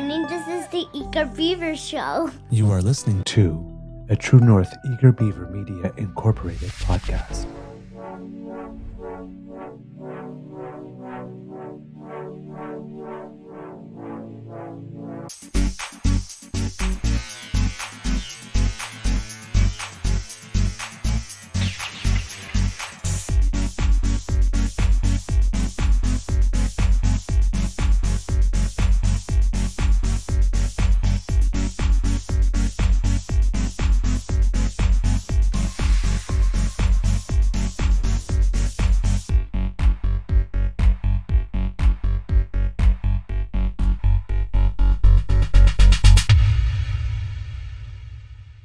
morning. This is the Eager Beaver Show. You are listening to a True North Eager Beaver Media Incorporated podcast.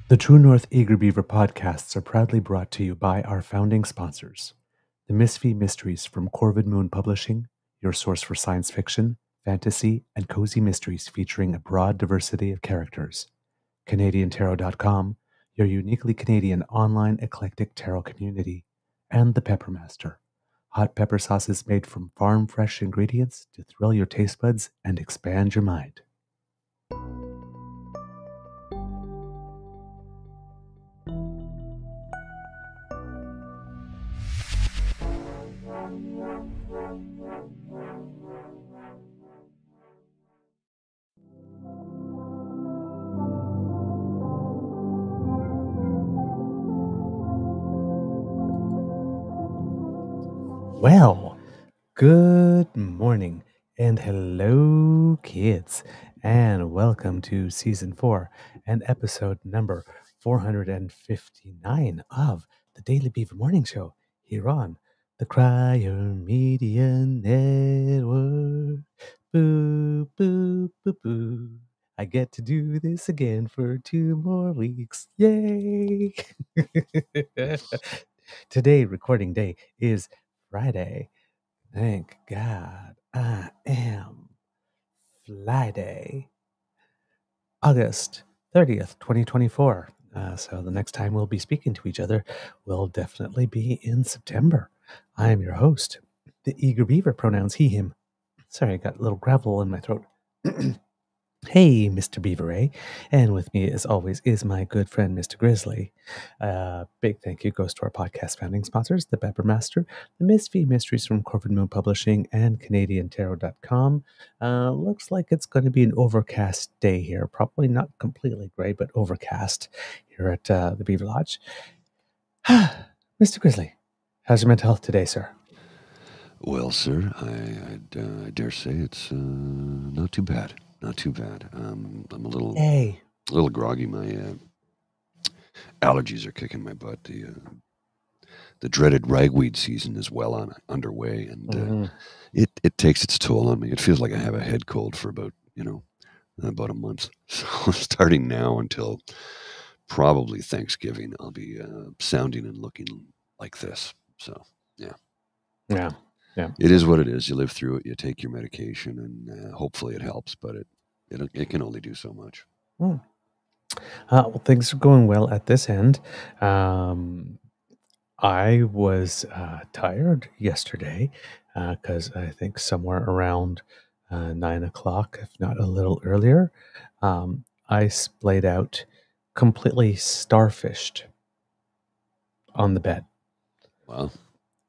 The True North Eager Beaver podcasts are proudly brought to you by our founding sponsors, the Misfit Mysteries from Corvid Moon Publishing, your source for science fiction, fantasy, and cozy mysteries featuring a broad diversity of characters, CanadianTarot.com, your uniquely Canadian online eclectic tarot community, and the Peppermaster, hot pepper sauces made from farm-fresh ingredients to thrill your taste buds and expand your mind. Well, good morning and hello, kids, and welcome to season 4 and episode number 459 of the Daily Beaver Morning Show here on the Cryer Media Network. Boo, boo, boo, boo. I get to do this again for 2 more weeks. Yay! Today, recording day, is Friday. Thank God I am Friday, August 30th, 2024. So the next time we'll be speaking to each other will definitely be in September. I am your host, the Eager Beaver, pronouns he, him. Sorry, I got a little gravel in my throat. Hey, Mr. Beaver, eh? And with me, as always, is my good friend, Mr. Grizzly. Big thank you goes to our podcast founding sponsors, the Peppermaster, the Misfit Mysteries from Corvid Moon Publishing, and CanadianTarot.com. Looks like it's going to be an overcast day here. Probably not completely gray, but overcast here at the Beaver Lodge. Mr. Grizzly, how's your mental health today, sir? Well, sir, I dare say it's not too bad. Not too bad. I'm a little groggy. My allergies are kicking my butt. The dreaded ragweed season is well on underway, and it takes its toll on me. It feels like I have a head cold for about a month. So starting now until probably Thanksgiving, I'll be sounding and looking like this. So yeah. It is what it is. You live through it. You take your medication, and hopefully it helps. But it can only do so much. Mm. Well, things are going well at this end. I was tired yesterday because I think somewhere around 9 o'clock, if not a little earlier, I splayed out completely starfished on the bed. Wow.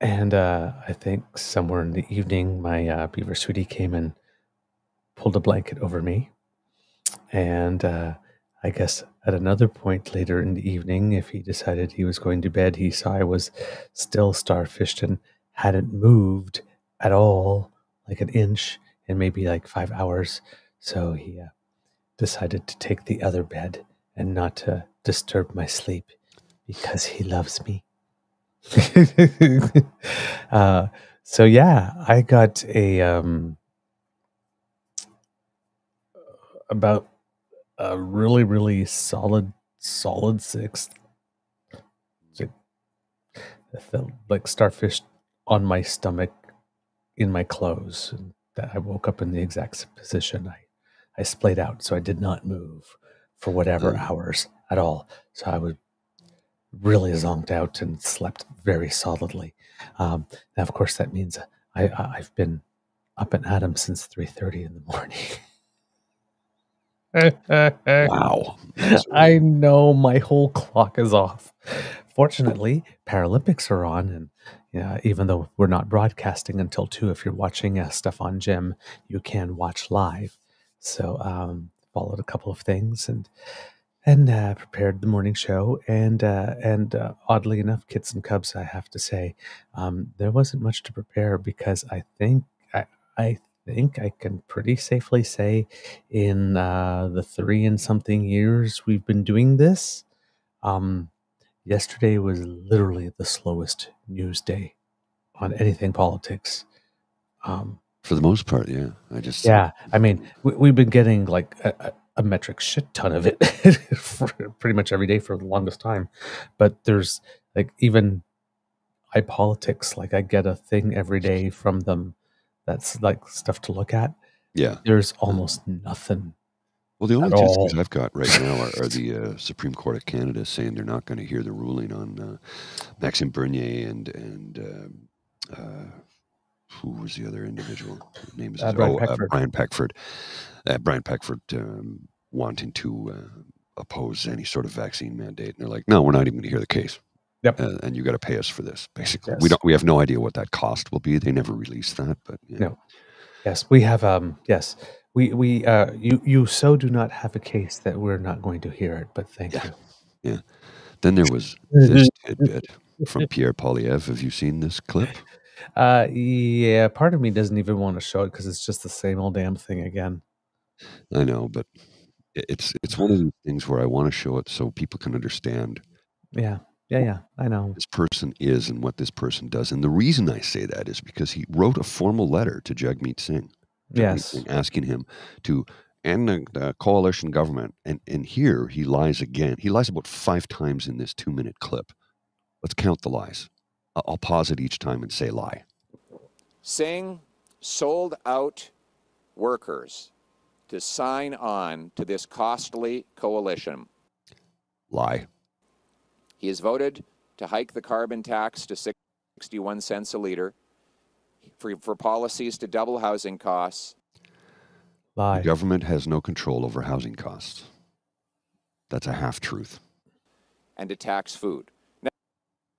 And I think somewhere in the evening, my beaver sweetie came and pulled a blanket over me. And I guess at another point later in the evening, if he decided he was going to bed, he saw I was still starfished and hadn't moved at all, like an inch in maybe like 5 hours. So he decided to take the other bed and not to disturb my sleep because he loves me. So yeah, I got a really, really solid six. I felt like starfish on my stomach in my clothes. And I woke up in the exact position. I splayed out, so I did not move for whatever hours at all. So I was really zonked out and slept very solidly. Now, of course, that means I've been up and at 'em since 3:30 in the morning. Wow. I know, my whole clock is off. Fortunately, Paralympics are on, and yeah, even though we're not broadcasting until 2, if you're watching stuff on Gem, you can watch live. So followed a couple of things and prepared the morning show, and oddly enough, Kits and Cubs, I have to say, there wasn't much to prepare, because I think I can pretty safely say in the 3 and something years we've been doing this, yesterday was literally the slowest news day on anything politics. For the most part, yeah. Yeah, I mean, we've been getting like a metric shit ton of it for pretty much every day for the longest time. But there's like even iPolitics, like I get a thing every day from them that's like stuff to look at. Yeah. There's almost nothing. Well, the only two things I've got right now are the Supreme Court of Canada saying they're not going to hear the ruling on Maxime Bernier and who was the other individual? His name is Brian Peckford. Brian Peckford wanting to oppose any sort of vaccine mandate, and they're like, "No, we're not even going to hear the case." Yep. And you got to pay us for this. Basically, yes. We have no idea what that cost will be. They never released that, but yeah. No. Yes, we have. Yes, we you so do not have a case that we're not going to hear it. But thank you. Yeah. Then there was this tidbit from Pierre Poilievre. Have you seen this clip? Yeah, part of me doesn't even want to show it because it's just the same old damn thing again. I know, but it's one of the things where I want to show it so people can understand. Yeah, I know. This person is and what this person does. And the reason I say that is because he wrote a formal letter to Jagmeet Singh. Yes. Singh, asking him to end the coalition government. And here he lies again. He lies about 5 times in this 2-minute clip. Let's count the lies. I'll pause it each time and say lie. Singh sold out workers to sign on to this costly coalition. Lie. He has voted to hike the carbon tax to 61 cents a liter, for policies to double housing costs. Lie. The government has no control over housing costs. That's a half-truth. And to tax food.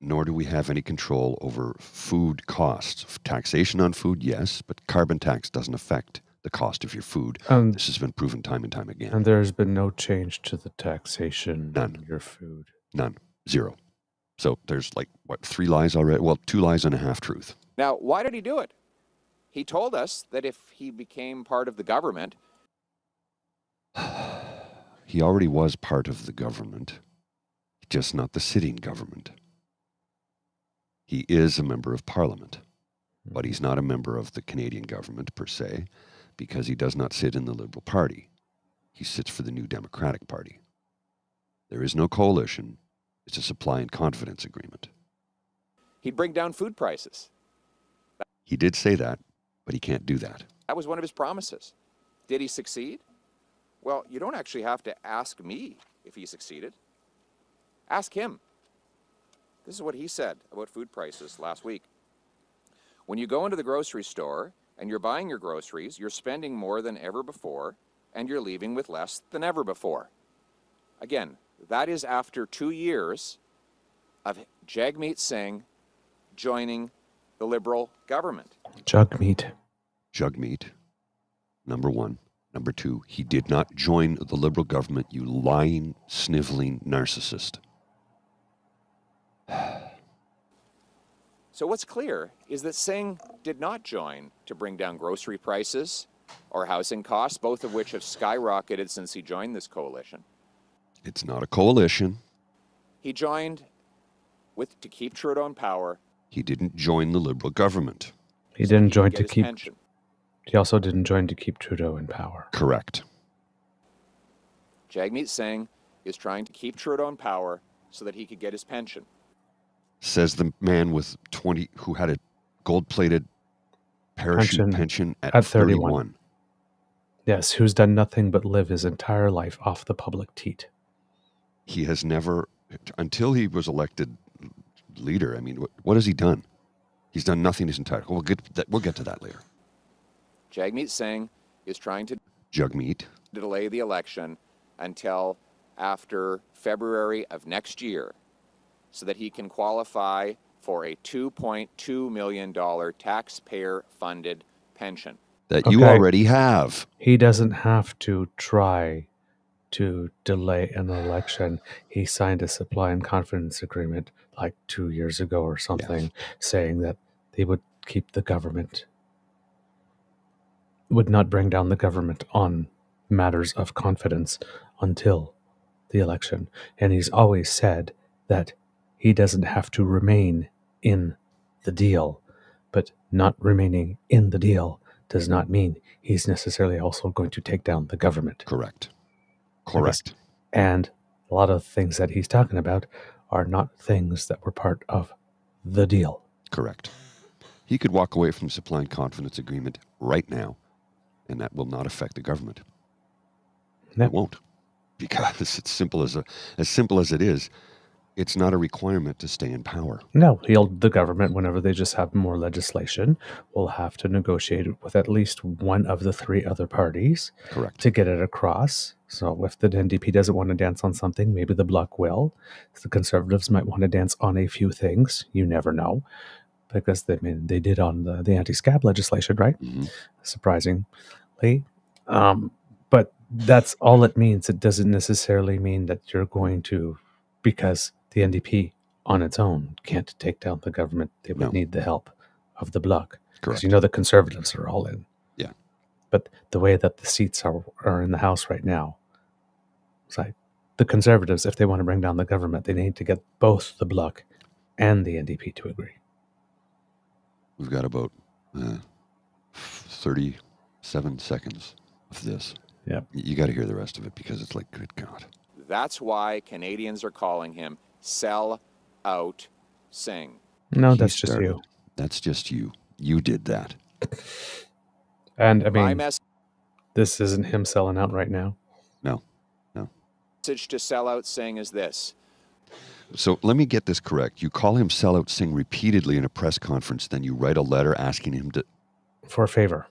Nor do we have any control over food costs. Taxation on food, yes, but carbon tax doesn't affect the cost of your food. This has been proven time and time again. And there's been no change to the taxation on your food. None. Zero. So there's like, what, 3 lies already? Well, 2 lies and a half-truth. Now, why did he do it? He told us that if he became part of the government... He already was part of the government, just not the sitting government. He is a member of Parliament, but he's not a member of the Canadian government per se, because he does not sit in the Liberal Party. He sits for the New Democratic Party. There is no coalition. It's a supply and confidence agreement. He'd bring down food prices. He did say that, but he can't do that. That was one of his promises. Did he succeed? Well, you don't actually have to ask me if he succeeded. Ask him. This is what he said about food prices last week. When you go into the grocery store and you're buying your groceries, you're spending more than ever before, and you're leaving with less than ever before. Again, that is after 2 years of Jagmeet Singh joining the Liberal government. Jagmeet. Jagmeet. Number 1. Number 2, he did not join the Liberal government, you lying, sniveling narcissist. So what's clear is that Singh did not join to bring down grocery prices or housing costs, both of which have skyrocketed since he joined this coalition. It's not a coalition. He joined to keep Trudeau in power. He didn't join the Liberal government. He didn't join to keep... pension. He also didn't join to keep Trudeau in power. Correct. Jagmeet Singh is trying to keep Trudeau in power so that he could get his pension. Says the man with 20 who had a gold-plated parachute pension at 31. Yes, who's done nothing but live his entire life off the public teat. He has never, until he was elected leader. I mean, what has he done? He's done nothing his entire. We'll get to that later. Jagmeet Singh is trying to. Jagmeet. To delay the election until after February of next year so that he can qualify for a $2.2 million taxpayer-funded pension. That you already have. He doesn't have to try to delay an election. He signed a supply and confidence agreement like 2 years ago or something, yes, saying that they would keep the government, would not bring down the government on matters of confidence until the election. And he's always said that he doesn't have to remain in the deal, but not remaining in the deal does not mean he's necessarily also going to take down the government. Correct. Correct. And a lot of the things that he's talking about are not things that were part of the deal. Correct. He could walk away from the supply and confidence agreement right now, and that will not affect the government. No. It won't, because it's simple as it is. It's not a requirement to stay in power. No, the government, whenever they just have more legislation, will have to negotiate with at least one of the three other parties. Correct. To get it across. So if the NDP doesn't want to dance on something, maybe the Bloc will. The Conservatives might want to dance on a few things. You never know. Because they did on the anti-SCAP legislation, right? Mm-hmm. Surprisingly. But that's all it means. It doesn't necessarily mean that you're going to, because the NDP on its own can't take down the government. They would need the help of the Bloc. Because the Conservatives are all in. Yeah. But the way that the seats are in the House right now, it's like the Conservatives, if they want to bring down the government, they need to get both the Bloc and the NDP to agree. We've got about 37 seconds of this. Yeah. You got to hear the rest of it because it's like, good God. That's why Canadians are calling him Sell Out Singh. No, that's just you. That's just you. You did that. And, I mean, this isn't him selling out right now. No, no. Message to Sell Out Singh is this. So let me get this correct. You call him Sell Out Singh repeatedly in a press conference, then you write a letter asking him to... For a favor.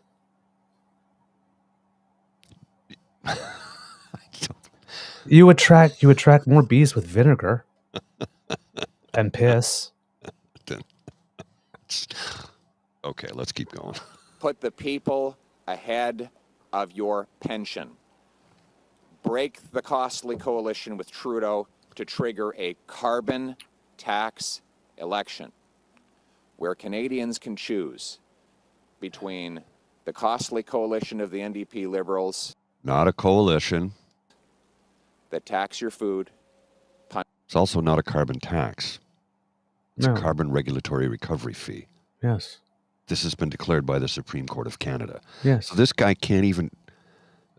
You attract more bees with vinegar and piss. Okay, let's keep going. Put the people ahead of your pension. Break the costly coalition with Trudeau to trigger a carbon tax election where Canadians can choose between the costly coalition of the NDP Liberals. Not a coalition. That tax your food. It's also not a carbon tax. It's a carbon regulatory recovery fee. Yes. This has been declared by the Supreme Court of Canada. Yes. So this guy can't even...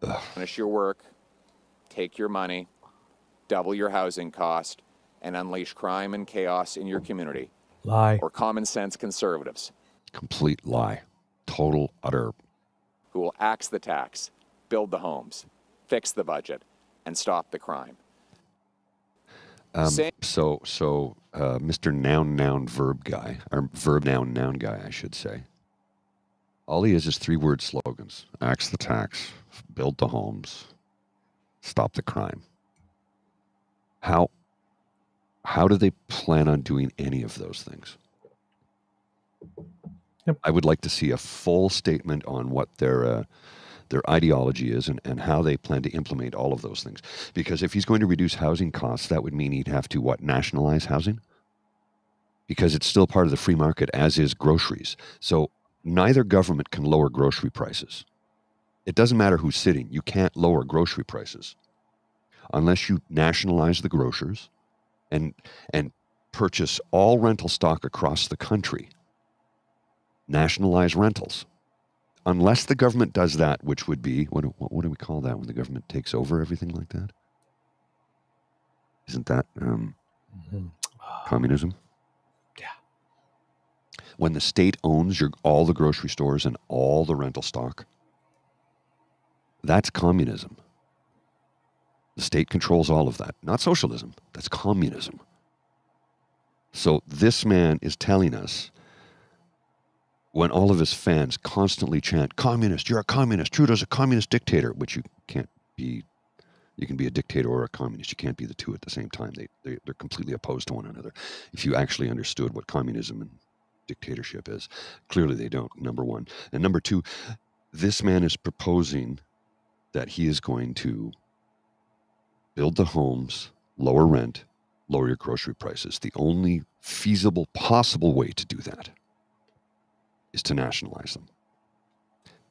Ugh. Finish your work, take your money, double your housing cost, and unleash crime and chaos in your community. Lie. Or common sense conservatives. Complete lie. Total, utter... Who will axe the tax, build the homes, fix the budget, and stop the crime. So Mr. Noun Verb Guy, or Verb Noun Guy, I should say. All he is three-word slogans. Axe the tax, build the homes, stop the crime. How do they plan on doing any of those things? Yep. I would like to see a full statement on what their ideology is and how they plan to implement all of those things. Because if he's going to reduce housing costs, that would mean he'd have to, nationalize housing? Because it's still part of the free market, as is groceries. So neither government can lower grocery prices. It doesn't matter who's sitting. You can't lower grocery prices unless you nationalize the grocers and purchase all rental stock across the country. Nationalize rentals. Unless the government does that, which would be, what do we call that when the government takes over everything like that? Isn't that communism? Yeah. When the state owns all the grocery stores and all the rental stock, that's communism. The state controls all of that. Not socialism. That's communism. So this man is telling us when all of his fans constantly chant, "Communist, you're a communist, Trudeau's a communist dictator," which you can't be. You can be a dictator or a communist. You can't be the two at the same time. They're completely opposed to one another. If you actually understood what communism and dictatorship is, clearly they don't, number one. And number two, this man is proposing that he is going to build the homes, lower rent, lower your grocery prices. The only feasible, possible way to do that is to nationalize them.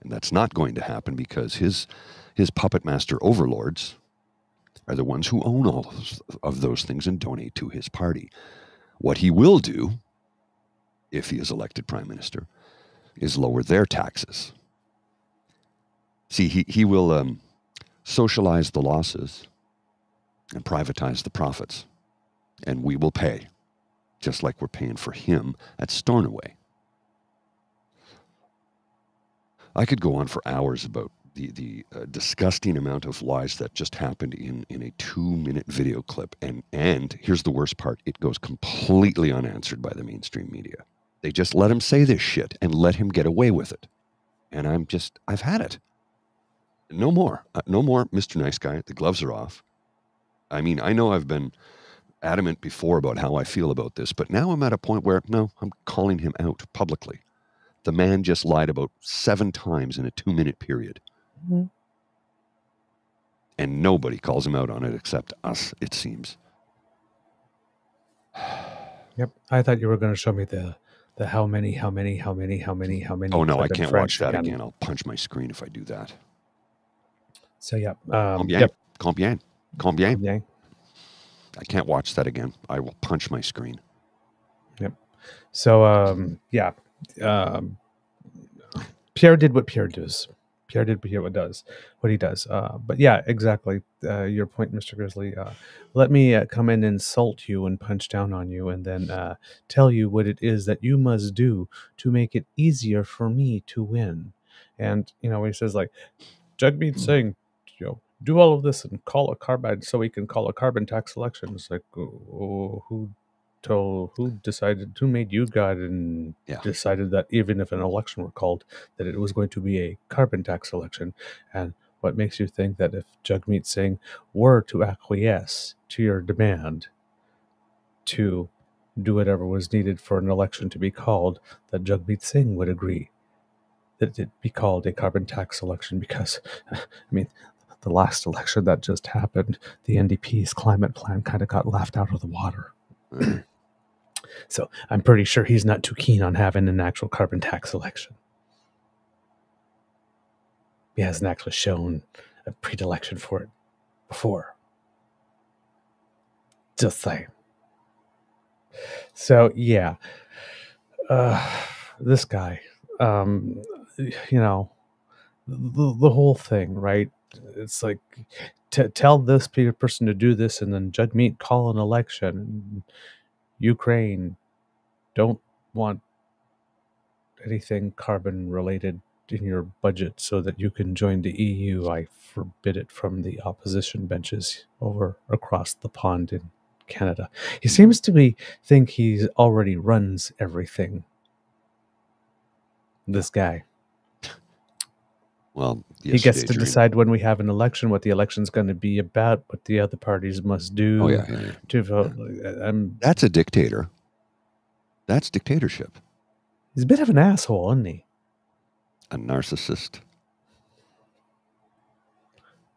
And that's not going to happen because his puppet master overlords are the ones who own all of those things and donate to his party. What he will do, if he is elected prime minister, is lower their taxes. See, he will socialize the losses and privatize the profits, and we will pay, just like we're paying for him at Stornoway. I could go on for hours about the disgusting amount of lies that just happened in a 2-minute video clip. And here's the worst part. It goes completely unanswered by the mainstream media. They just let him say this shit and let him get away with it. And I've had it. No more. No more, Mr. Nice Guy. The gloves are off. I mean, I know I've been adamant before about how I feel about this, but now I'm at a point where, no, I'm calling him out publicly. The man just lied about 7 times in a 2-minute period. Mm-hmm. And nobody calls him out on it except us, it seems. Yep. I thought you were going to show me the how many. Oh, no, I can't watch that again. I'll punch my screen if I do that. So, yeah. Combien. I can't watch that again. I will punch my screen. Yep. So, yeah. Pierre did what Pierre does. Pierre did what he does. But yeah, exactly. Your point, Mr. Grizzly. Let me come and insult you and punch down on you and then tell you what it is that you must do to make it easier for me to win. And, you know, he says, like, Jagmeet Singh, you know, do all of this and call a carbine so he can call a carbon tax election. It's like, oh, who made you God and decided that even if an election were called, that it was going to be a carbon tax election? And what makes you think that if Jagmeet Singh were to acquiesce to your demand to do whatever was needed for an election to be called, that Jagmeet Singh would agree that it be called a carbon tax election? Because, I mean, the last election that just happened, the NDP's climate plan kind of got laughed out of the water. So I'm pretty sure he's not too keen on having an actual carbon tax election. He hasn't actually shown a predilection for it before. Just saying. So, yeah. This guy, you know, the whole thing, right? It's like, tell this person to do this and then Jagmeet call an election. Ukraine don't want anything carbon related in your budget so that you can join the EU. I forbid it from the opposition benches over across the pond in Canada. He seems to be think he already runs everything. This guy. Well, he gets to decide when we have an election, what the election's going to be about, what the other parties must do to vote. Yeah. That's a dictator. That's dictatorship. He's a bit of an asshole, isn't he? A narcissist.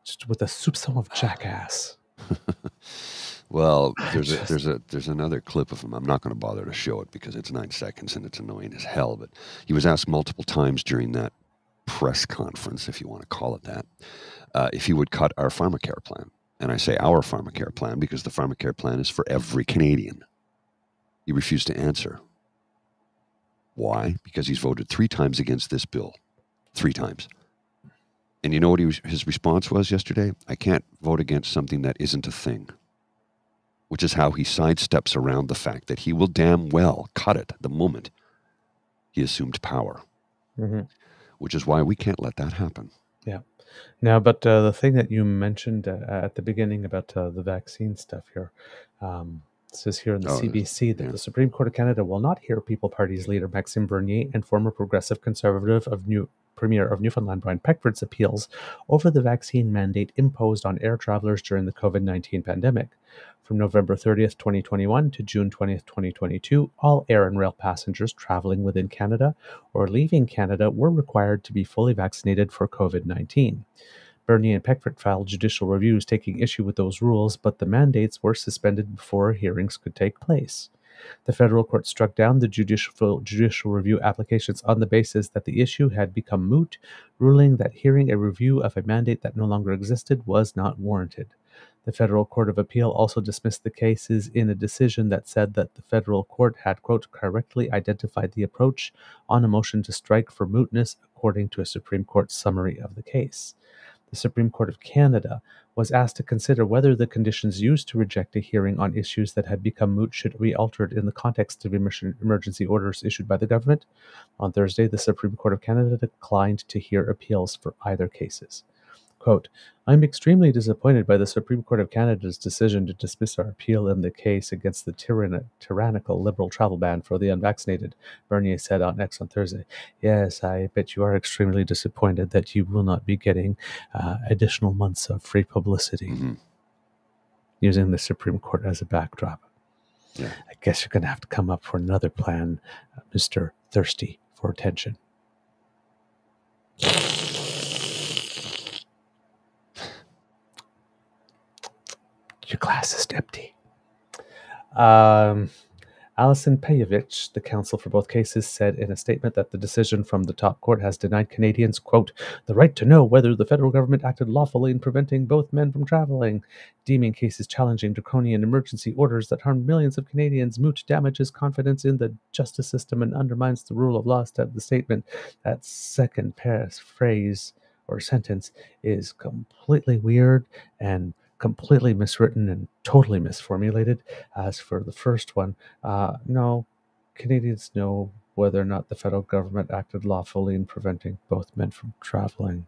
Just with a soupçon of jackass. Well, there's another clip of him. I'm not going to bother to show it because it's 9 seconds and it's annoying as hell. But he was asked multiple times during that press conference, if you want to call it that, if he would cut our pharmacare plan. And I say our pharmacare plan because the pharmacare plan is for every Canadian. He refused to answer. Why? Because he's voted 3 times against this bill. 3 times. And you know what his response was yesterday? I can't vote against something that isn't a thing. Which is how he sidesteps around the fact that he will damn well cut it the moment he assumed power. Mm-hmm. Which is why we can't let that happen. Yeah. Now, but the thing that you mentioned at the beginning about the vaccine stuff here, It says here on the CBC that the Supreme Court of Canada will not hear People Party's leader Maxime Bernier and former Progressive Conservative of Premier of Newfoundland Brian Peckford's appeals over the vaccine mandate imposed on air travelers during the COVID-19 pandemic. From November 30th, 2021 to June 20th, 2022, all air and rail passengers traveling within Canada or leaving Canada were required to be fully vaccinated for COVID-19. Bernier and Peckford filed judicial reviews taking issue with those rules, but the mandates were suspended before hearings could take place. The federal court struck down the judicial review applications on the basis that the issue had become moot, ruling that hearing a review of a mandate that no longer existed was not warranted. The Federal Court of Appeal also dismissed the cases in a decision that said that the federal court had, quote, correctly identified the approach on a motion to strike for mootness, according to a Supreme Court summary of the case. The Supreme Court of Canada was asked to consider whether the conditions used to reject a hearing on issues that had become moot should be altered in the context of emergency orders issued by the government. On Thursday, the Supreme Court of Canada declined to hear appeals for either cases. Quote, I'm extremely disappointed by the Supreme Court of Canada's decision to dismiss our appeal in the case against the tyrannical liberal travel ban for the unvaccinated, Bernier said on X on Thursday. Yes, I bet you are extremely disappointed that you will not be getting additional months of free publicity using the Supreme Court as a backdrop. Yeah. I guess you're going to have to come up for another plan, Mr. Thirsty for Attention. Your glass is empty. Alison Pejovich, the counsel for both cases, said in a statement that the decision from the top court has denied Canadians, quote, the right to know whether the federal government acted lawfully in preventing both men from traveling, deeming cases challenging draconian emergency orders that harmed millions of Canadians, moot, damages confidence in the justice system, and undermines the rule of law. The statement, that second phrase or sentence, is completely weird and completely miswritten and totally misformulated. As for the first one, no, Canadians know whether or not the federal government acted lawfully in preventing both men from traveling.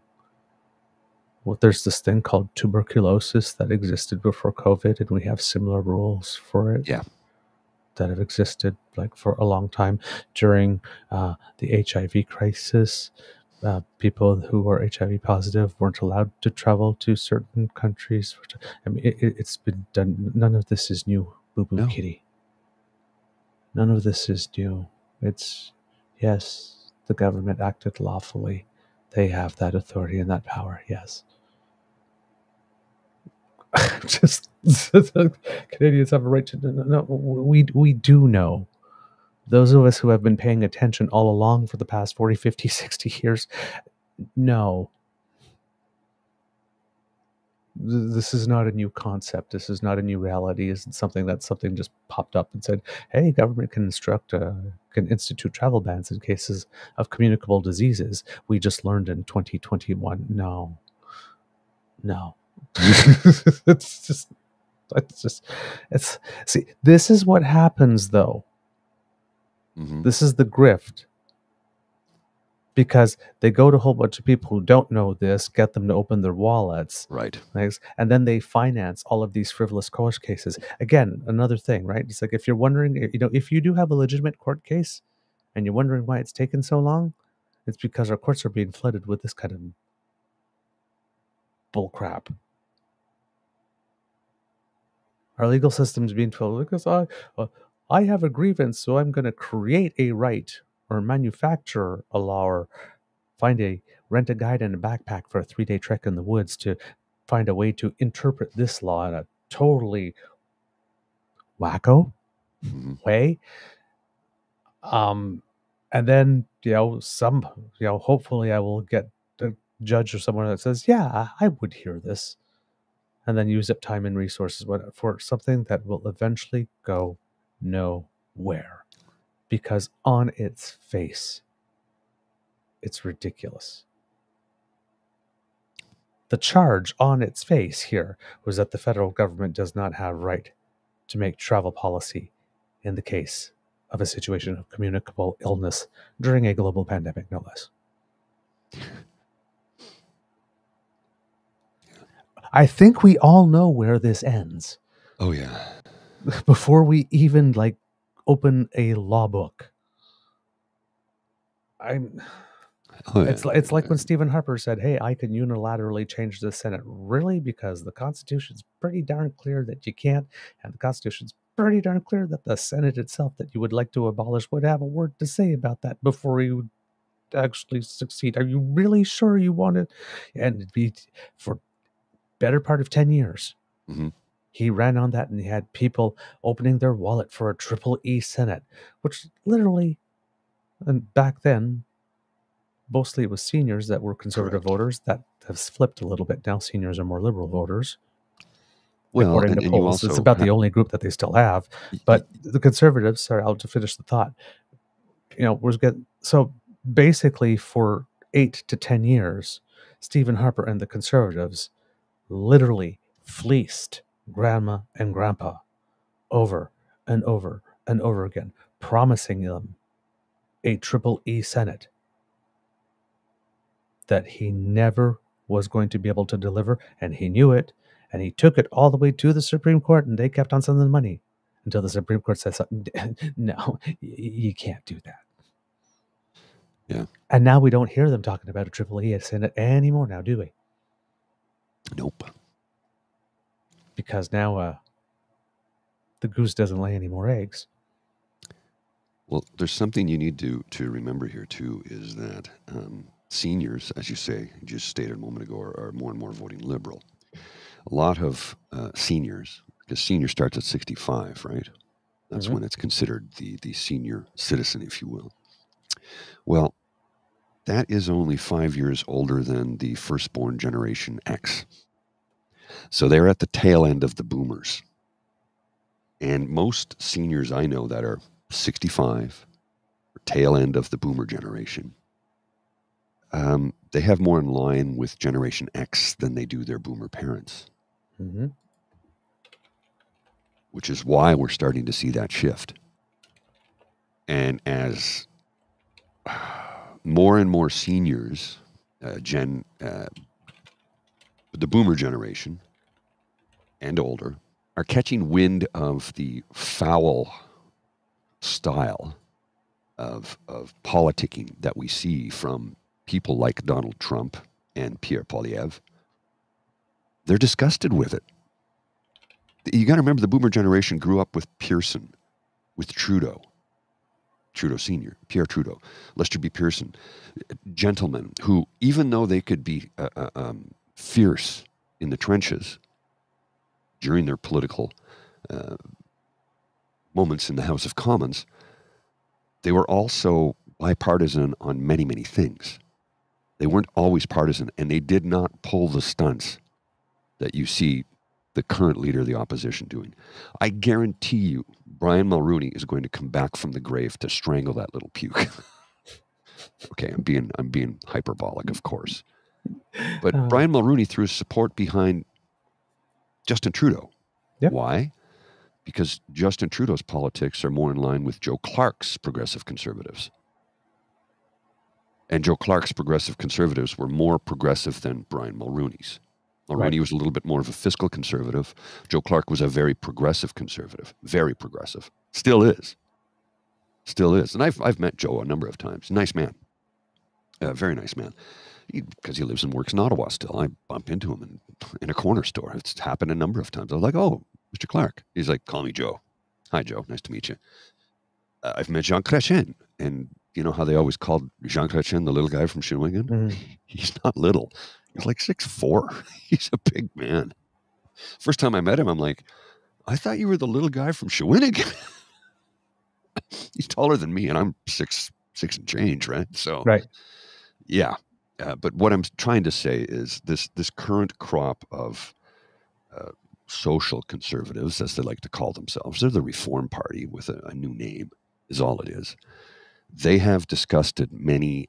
Well, there's this thing called tuberculosis that existed before COVID, and we have similar rules for it that have existed like for a long time. During the HIV crisis, people who were HIV positive weren't allowed to travel to certain countries. I mean, it's been done. None of this is new, boo-boo kitty. None of this is new. It's, yes, the government acted lawfully. They have that authority and that power, yes. Just Canadians have a right to... No, we do know. Those of us who have been paying attention all along for the past 40, 50, 60 years, no. This is not a new concept. This is not a new reality. Isn't something that something just popped up and said, hey, government can institute travel bans in cases of communicable diseases. We just learned in 2021. No. See, this is what happens though. This is the grift, because they go to a whole bunch of people who don't know this, get them to open their wallets. Right. And then they finance all of these frivolous court cases. Again, another thing, right? It's like, if you're wondering, if you do have a legitimate court case and you're wondering why it's taken so long, it's because our courts are being flooded with this kind of bull crap. Our legal system's being told, because I have a grievance, so I'm going to create a right or manufacture a law or rent a guide and a backpack for a 3-day trek in the woods to find a way to interpret this law in a totally wacko way. And then, hopefully I will get a judge or someone that says, yeah, I would hear this, and then use up time and resources for something that will eventually go nowhere, because on its face it's ridiculous. The charge on its face here was that the federal government does not have right to make travel policy in the case of a situation of communicable illness during a global pandemic, no less. I think we all know where this ends. Oh yeah. before we even like open a law book. It's like when Stephen Harper said, hey, I can unilaterally change the Senate. Really? Because the Constitution's pretty darn clear that you can't, and the Constitution's pretty darn clear that the Senate itself that you would like to abolish would have a word to say about that before you would actually succeed. Are you really sure you want it? And it'd be for better part of 10 years. Mm-hmm. He ran on that, and he had people opening their wallet for a triple E Senate, which literally, and back then, mostly it was seniors that were conservative voters. That has flipped a little bit. Now seniors are more liberal voters. Well, according to polls, it's about the only group that they still have. But the conservatives, sorry, I'll just finish the thought. You know, we're getting, so basically for 8 to 10 years, Stephen Harper and the conservatives literally fleeced grandma and grandpa over and over and over again, promising them a triple E Senate that he never was going to be able to deliver, and he knew it, and he took it all the way to the Supreme Court, and they kept on sending the money until the Supreme Court said, no, you can't do that. Yeah. And now we don't hear them talking about a triple E Senate anymore now, do we? Nope. Because now the goose doesn't lay any more eggs. Well, there's something you need to remember here, too, is that seniors, as you say, just stated a moment ago, are more and more voting liberal. A lot of seniors, because senior starts at 65, right? That's when it's considered the senior citizen, if you will. Well, that is only 5 years older than the firstborn generation X. So they're at the tail end of the boomers. And most seniors I know that are 65, tail end of the boomer generation, they have more in line with Generation X than they do their boomer parents. Mm-hmm. Which is why we're starting to see that shift. And as more and more seniors, the boomer generation and older, are catching wind of the foul style of politicking that we see from people like Donald Trump and Pierre Poilievre, they're disgusted with it. You got to remember the boomer generation grew up with Pearson, with Trudeau, Trudeau Sr., Pierre Trudeau, Lester B. Pearson, gentlemen who, even though they could be fierce in the trenches during their political moments in the House of Commons, they were also bipartisan on many, many things. They weren't always partisan, and they did not pull the stunts that you see the current leader of the opposition doing. I guarantee you, Brian Mulroney is going to come back from the grave to strangle that little puke. Okay, I'm being hyperbolic, of course. But Brian Mulroney threw his support behind Justin Trudeau. Yep. Why? Because Justin Trudeau's politics are more in line with Joe Clark's progressive conservatives. And Joe Clark's progressive conservatives were more progressive than Brian Mulroney's. Mulroney was a little bit more of a fiscal conservative. Joe Clark was a very progressive conservative, very progressive. Still is. Still is. And I've met Joe a number of times. Nice man. Very nice man. Because he lives and works in Ottawa still. I bump into him in a corner store. It's happened a number of times. I was like, oh, Mr. Clark. He's like, call me Joe. Hi, Joe. Nice to meet you. I've met Jean Chrétien. And you know how they always called Jean Chrétien the little guy from Shawinigan? Mm. He's not little. He's like 6'4". He's a big man. First time I met him, I'm like, I thought you were the little guy from Shawinigan. He's taller than me, and I'm six and change, right? So, right. Yeah. But what I'm trying to say is this current crop of social conservatives, as they like to call themselves, they're the Reform Party with a new name, is all it is. They have disgusted many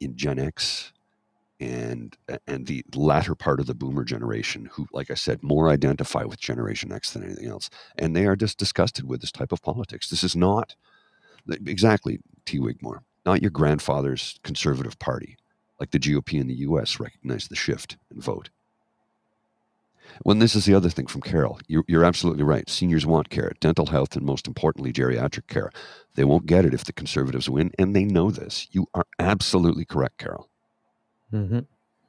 in Gen X and the latter part of the boomer generation who, like I said, more identify with Generation X than anything else. And they are just disgusted with this type of politics. This is not, exactly, T. Wigmore, not your grandfather's conservative party. Like the GOP in the U.S. recognize the shift and vote. Well, and this is the other thing from Carol. You're absolutely right. Seniors want care, dental health, and most importantly, geriatric care. They won't get it if the Conservatives win, and they know this. You are absolutely correct, Carol. Mm-hmm.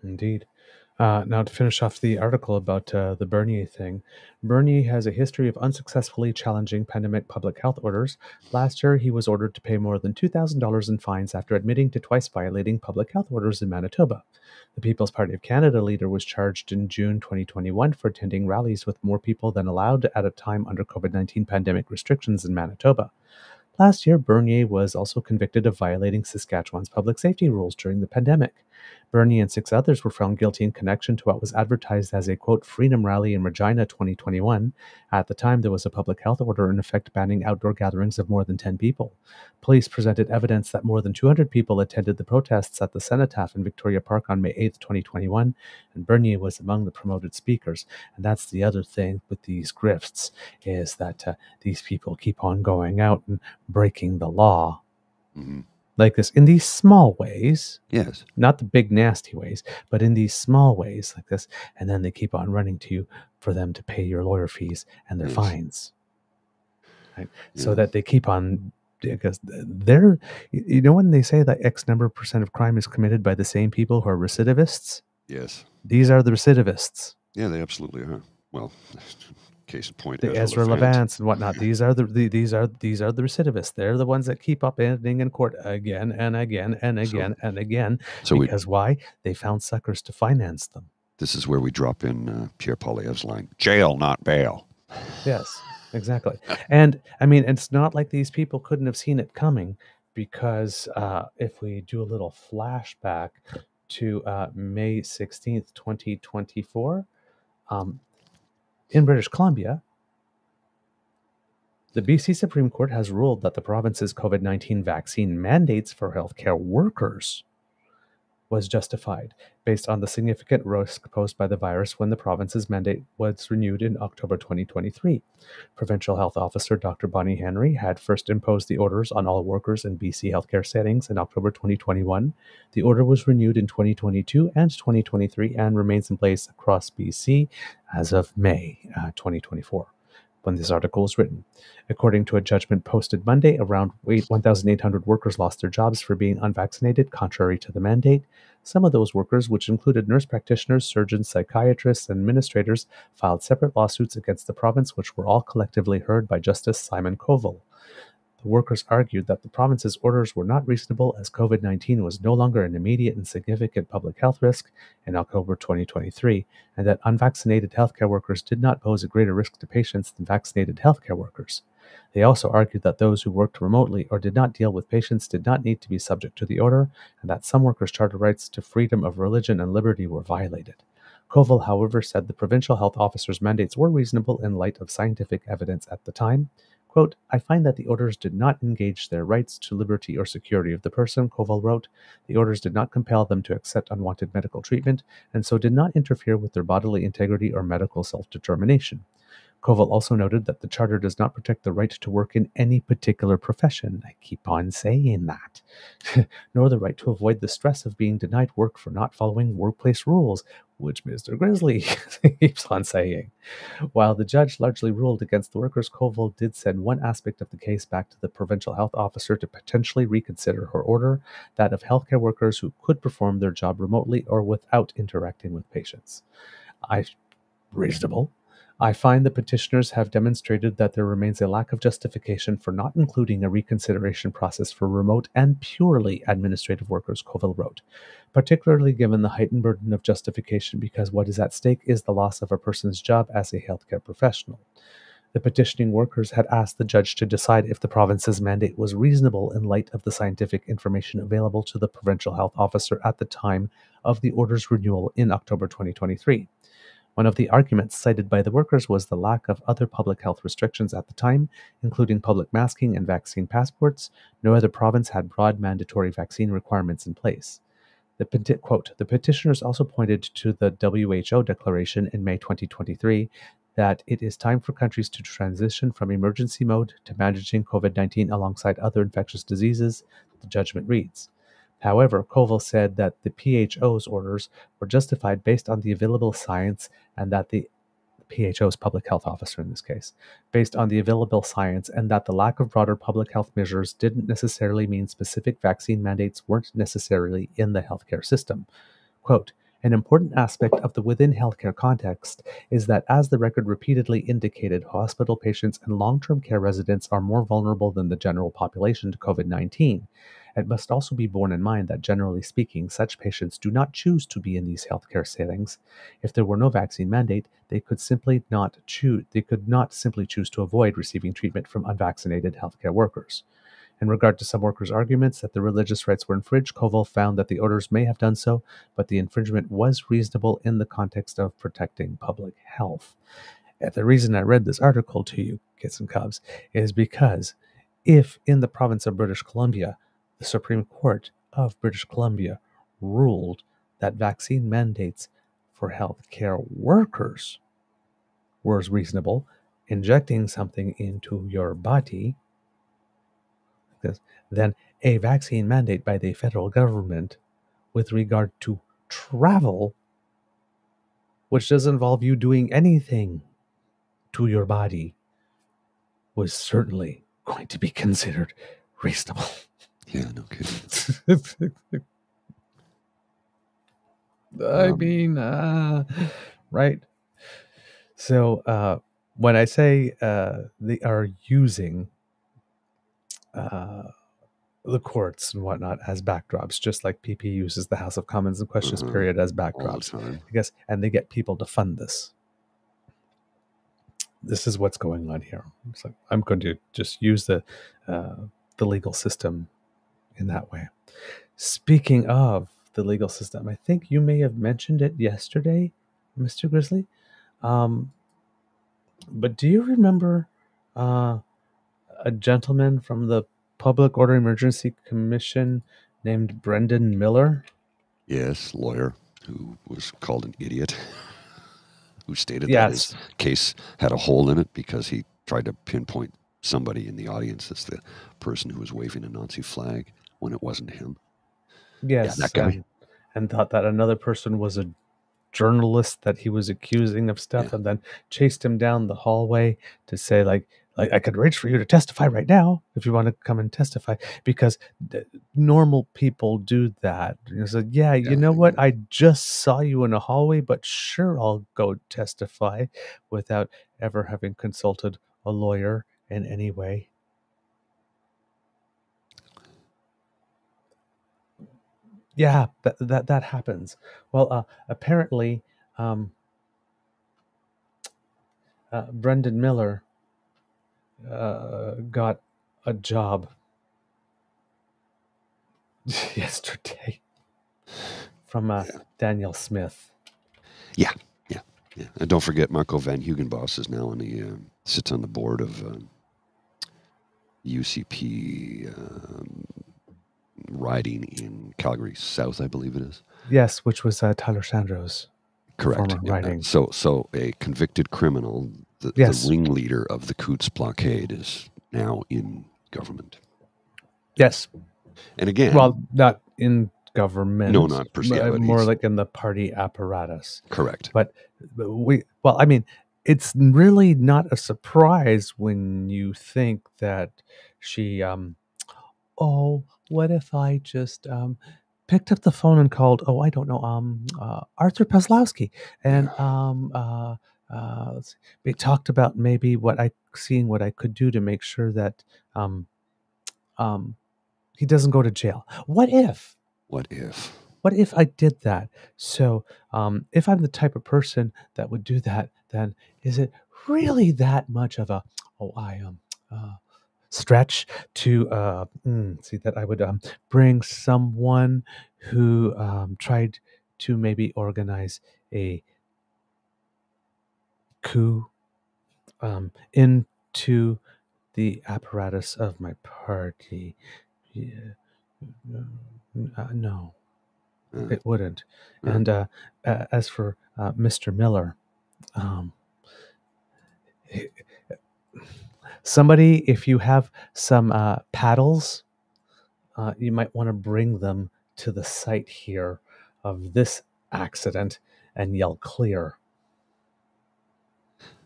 Indeed. Now, to finish off the article about the Bernier thing, Bernier has a history of unsuccessfully challenging pandemic public health orders. Last year, he was ordered to pay more than $2,000 in fines after admitting to twice violating public health orders in Manitoba. The People's Party of Canada leader was charged in June 2021 for attending rallies with more people than allowed at a time under COVID-19 pandemic restrictions in Manitoba. Last year, Bernier was also convicted of violating Saskatchewan's public safety rules during the pandemic. Bernier and six others were found guilty in connection to what was advertised as a, quote, freedom rally in Regina 2021. At the time, there was a public health order in effect banning outdoor gatherings of more than 10 people. Police presented evidence that more than 200 people attended the protests at the Cenotaph in Victoria Park on May 8, 2021, and Bernier was among the promoted speakers. And that's the other thing with these grifts, is that these people keep on going out and breaking the law like this, in these small ways. Yes. Not the big nasty ways, but in these small ways like this. And then they keep on running to you for them to pay your lawyer fees and their fines. Right? Yes. So that they keep on, because they're, you know, when they say that X number percent of crime is committed by the same people who are recidivists. Yes. These are the recidivists. Yeah, they absolutely are. Well, case in point, the Ezra Levant and whatnot. These are the recidivists. They're the ones that keep up ending in court again and again and again and again. So because why? They found suckers to finance them. This is where we drop in Pierre Poilievre's line: jail, not bail. Yes, exactly. And I mean, it's not like these people couldn't have seen it coming, because if we do a little flashback to May 16th, 2024. In British Columbia, the BC Supreme Court has ruled that the province's COVID-19 vaccine mandates for healthcare workers was justified based on the significant risk posed by the virus when the province's mandate was renewed in October 2023. Provincial Health Officer Dr. Bonnie Henry had first imposed the orders on all workers in BC healthcare settings in October 2021. The order was renewed in 2022 and 2023 and remains in place across BC as of May 2024. When this article was written. According to a judgment posted Monday, around 1,800 workers lost their jobs for being unvaccinated, contrary to the mandate. Some of those workers, which included nurse practitioners, surgeons, psychiatrists, and administrators, filed separate lawsuits against the province, which were all collectively heard by Justice Simon Koval. The workers argued that the province's orders were not reasonable, as COVID-19 was no longer an immediate and significant public health risk in October 2023, and that unvaccinated healthcare workers did not pose a greater risk to patients than vaccinated healthcare workers. They also argued that those who worked remotely or did not deal with patients did not need to be subject to the order, and that some workers' charter rights to freedom of religion and liberty were violated. Koval, however, said the provincial health officer's mandates were reasonable in light of scientific evidence at the time. Quote, I find that the orders did not engage their rights to liberty or security of the person, Koval wrote. The orders did not compel them to accept unwanted medical treatment, and so did not interfere with their bodily integrity or medical self-determination. Koval also noted that the Charter does not protect the right to work in any particular profession. I keep on saying that. Nor the right to avoid the stress of being denied work for not following workplace rules, which Mr. Grizzly keeps on saying. While the judge largely ruled against the workers, Koval did send one aspect of the case back to the provincial health officer to potentially reconsider her order, that of healthcare workers who could perform their job remotely or without interacting with patients. Reasonable. I find the petitioners have demonstrated that there remains a lack of justification for not including a reconsideration process for remote and purely administrative workers, Koval wrote, particularly given the heightened burden of justification, because what is at stake is the loss of a person's job as a healthcare professional. The petitioning workers had asked the judge to decide if the province's mandate was reasonable in light of the scientific information available to the provincial health officer at the time of the order's renewal in October 2023. One of the arguments cited by the workers was the lack of other public health restrictions at the time, including public masking and vaccine passports. No other province had broad mandatory vaccine requirements in place. The petitioners also pointed to the WHO declaration in May 2023 that it is time for countries to transition from emergency mode to managing COVID-19 alongside other infectious diseases, the judgment reads. However, Koval said that the PHO's orders were justified based on the available science and that the PHO's public health officer in this case, based on the available science, and that the lack of broader public health measures didn't necessarily mean specific vaccine mandates weren't necessarily in the healthcare system. Quote, an important aspect of the within healthcare context is that, as the record repeatedly indicated, hospital patients and long-term care residents are more vulnerable than the general population to COVID-19. It must also be borne in mind that, generally speaking, such patients do not choose to be in these healthcare settings. If there were no vaccine mandate, they could not simply choose to avoid receiving treatment from unvaccinated healthcare workers. In regard to some workers' arguments that the religious rights were infringed, Koval found that the orders may have done so, but the infringement was reasonable in the context of protecting public health. And the reason I read this article to you, kids and cubs, is because if in the province of British Columbia, the Supreme Court of British Columbia ruled that vaccine mandates for health care workers were reasonable, injecting something into your body, then a vaccine mandate by the federal government with regard to travel, which does involve you doing anything to your body, was certainly going to be considered reasonable. Yeah, no kidding. Right. So when I say they are using the courts and whatnot as backdrops, just like PP uses the House of Commons and Questions Period as backdrops, I guess, and they get people to fund this. This is what's going on here. So I'm going to just use the legal system in that way. Speaking of the legal system, I think you may have mentioned it yesterday, Mr. Grizzly. But do you remember a gentleman from the Public Order Emergency Commission named Brendan Miller? Yes, lawyer who was called an idiot, who stated that his case had a hole in it because he tried to pinpoint somebody in the audience as the person who was waving a Nazi flag when it wasn't him. Yes, yeah, that guy. And thought that another person was a journalist that he was accusing of stuff, and then chased him down the hallway to say, like, I could arrange for you to testify right now if you want to come and testify, because normal people do that. You said, you know what? I just saw you in a hallway, but sure, I'll go testify without ever having consulted a lawyer in any way. Yeah, that happens. Well, apparently, Brendan Miller got a job yesterday from Daniel Smith. Yeah. And don't forget, Marco Van Hugenbos is now on the sits on the board of UCP riding in Calgary South, I believe it is. Yes, which was Tyler Sandro's. Correct. Yeah. So a convicted criminal, the ringleader of the Coots blockade, is now in government. Yes. And again... Well, not in government. No, not per se. More like in the party apparatus. Correct. But it's really not a surprise when you think that she... what if I just picked up the phone and called, Arthur Pazlowski, and they talked about maybe what I could do to make sure that he doesn't go to jail. What if I did that? So if I'm the type of person that would do that, then is it really that much of a stretch to see that I would bring someone who tried to maybe organize a coup into the apparatus of my party? No, it wouldn't. And as for Mr. Miller, somebody, if you have some paddles, you might want to bring them to the site here of this accident and yell clear.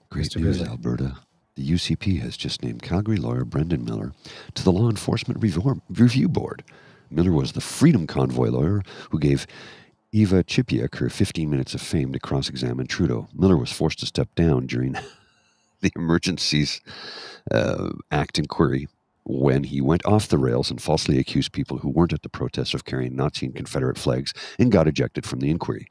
Great news, Alberta. The UCP has just named Calgary lawyer Brendan Miller to the Law Enforcement Review Board. Miller was the Freedom Convoy lawyer who gave Eva Chipiak her 15 minutes of fame to cross-examine Trudeau. Miller was forced to step down during the Emergencies Act inquiry when he went off the rails and falsely accused people who weren't at the protests of carrying Nazi and Confederate flags and got ejected from the inquiry.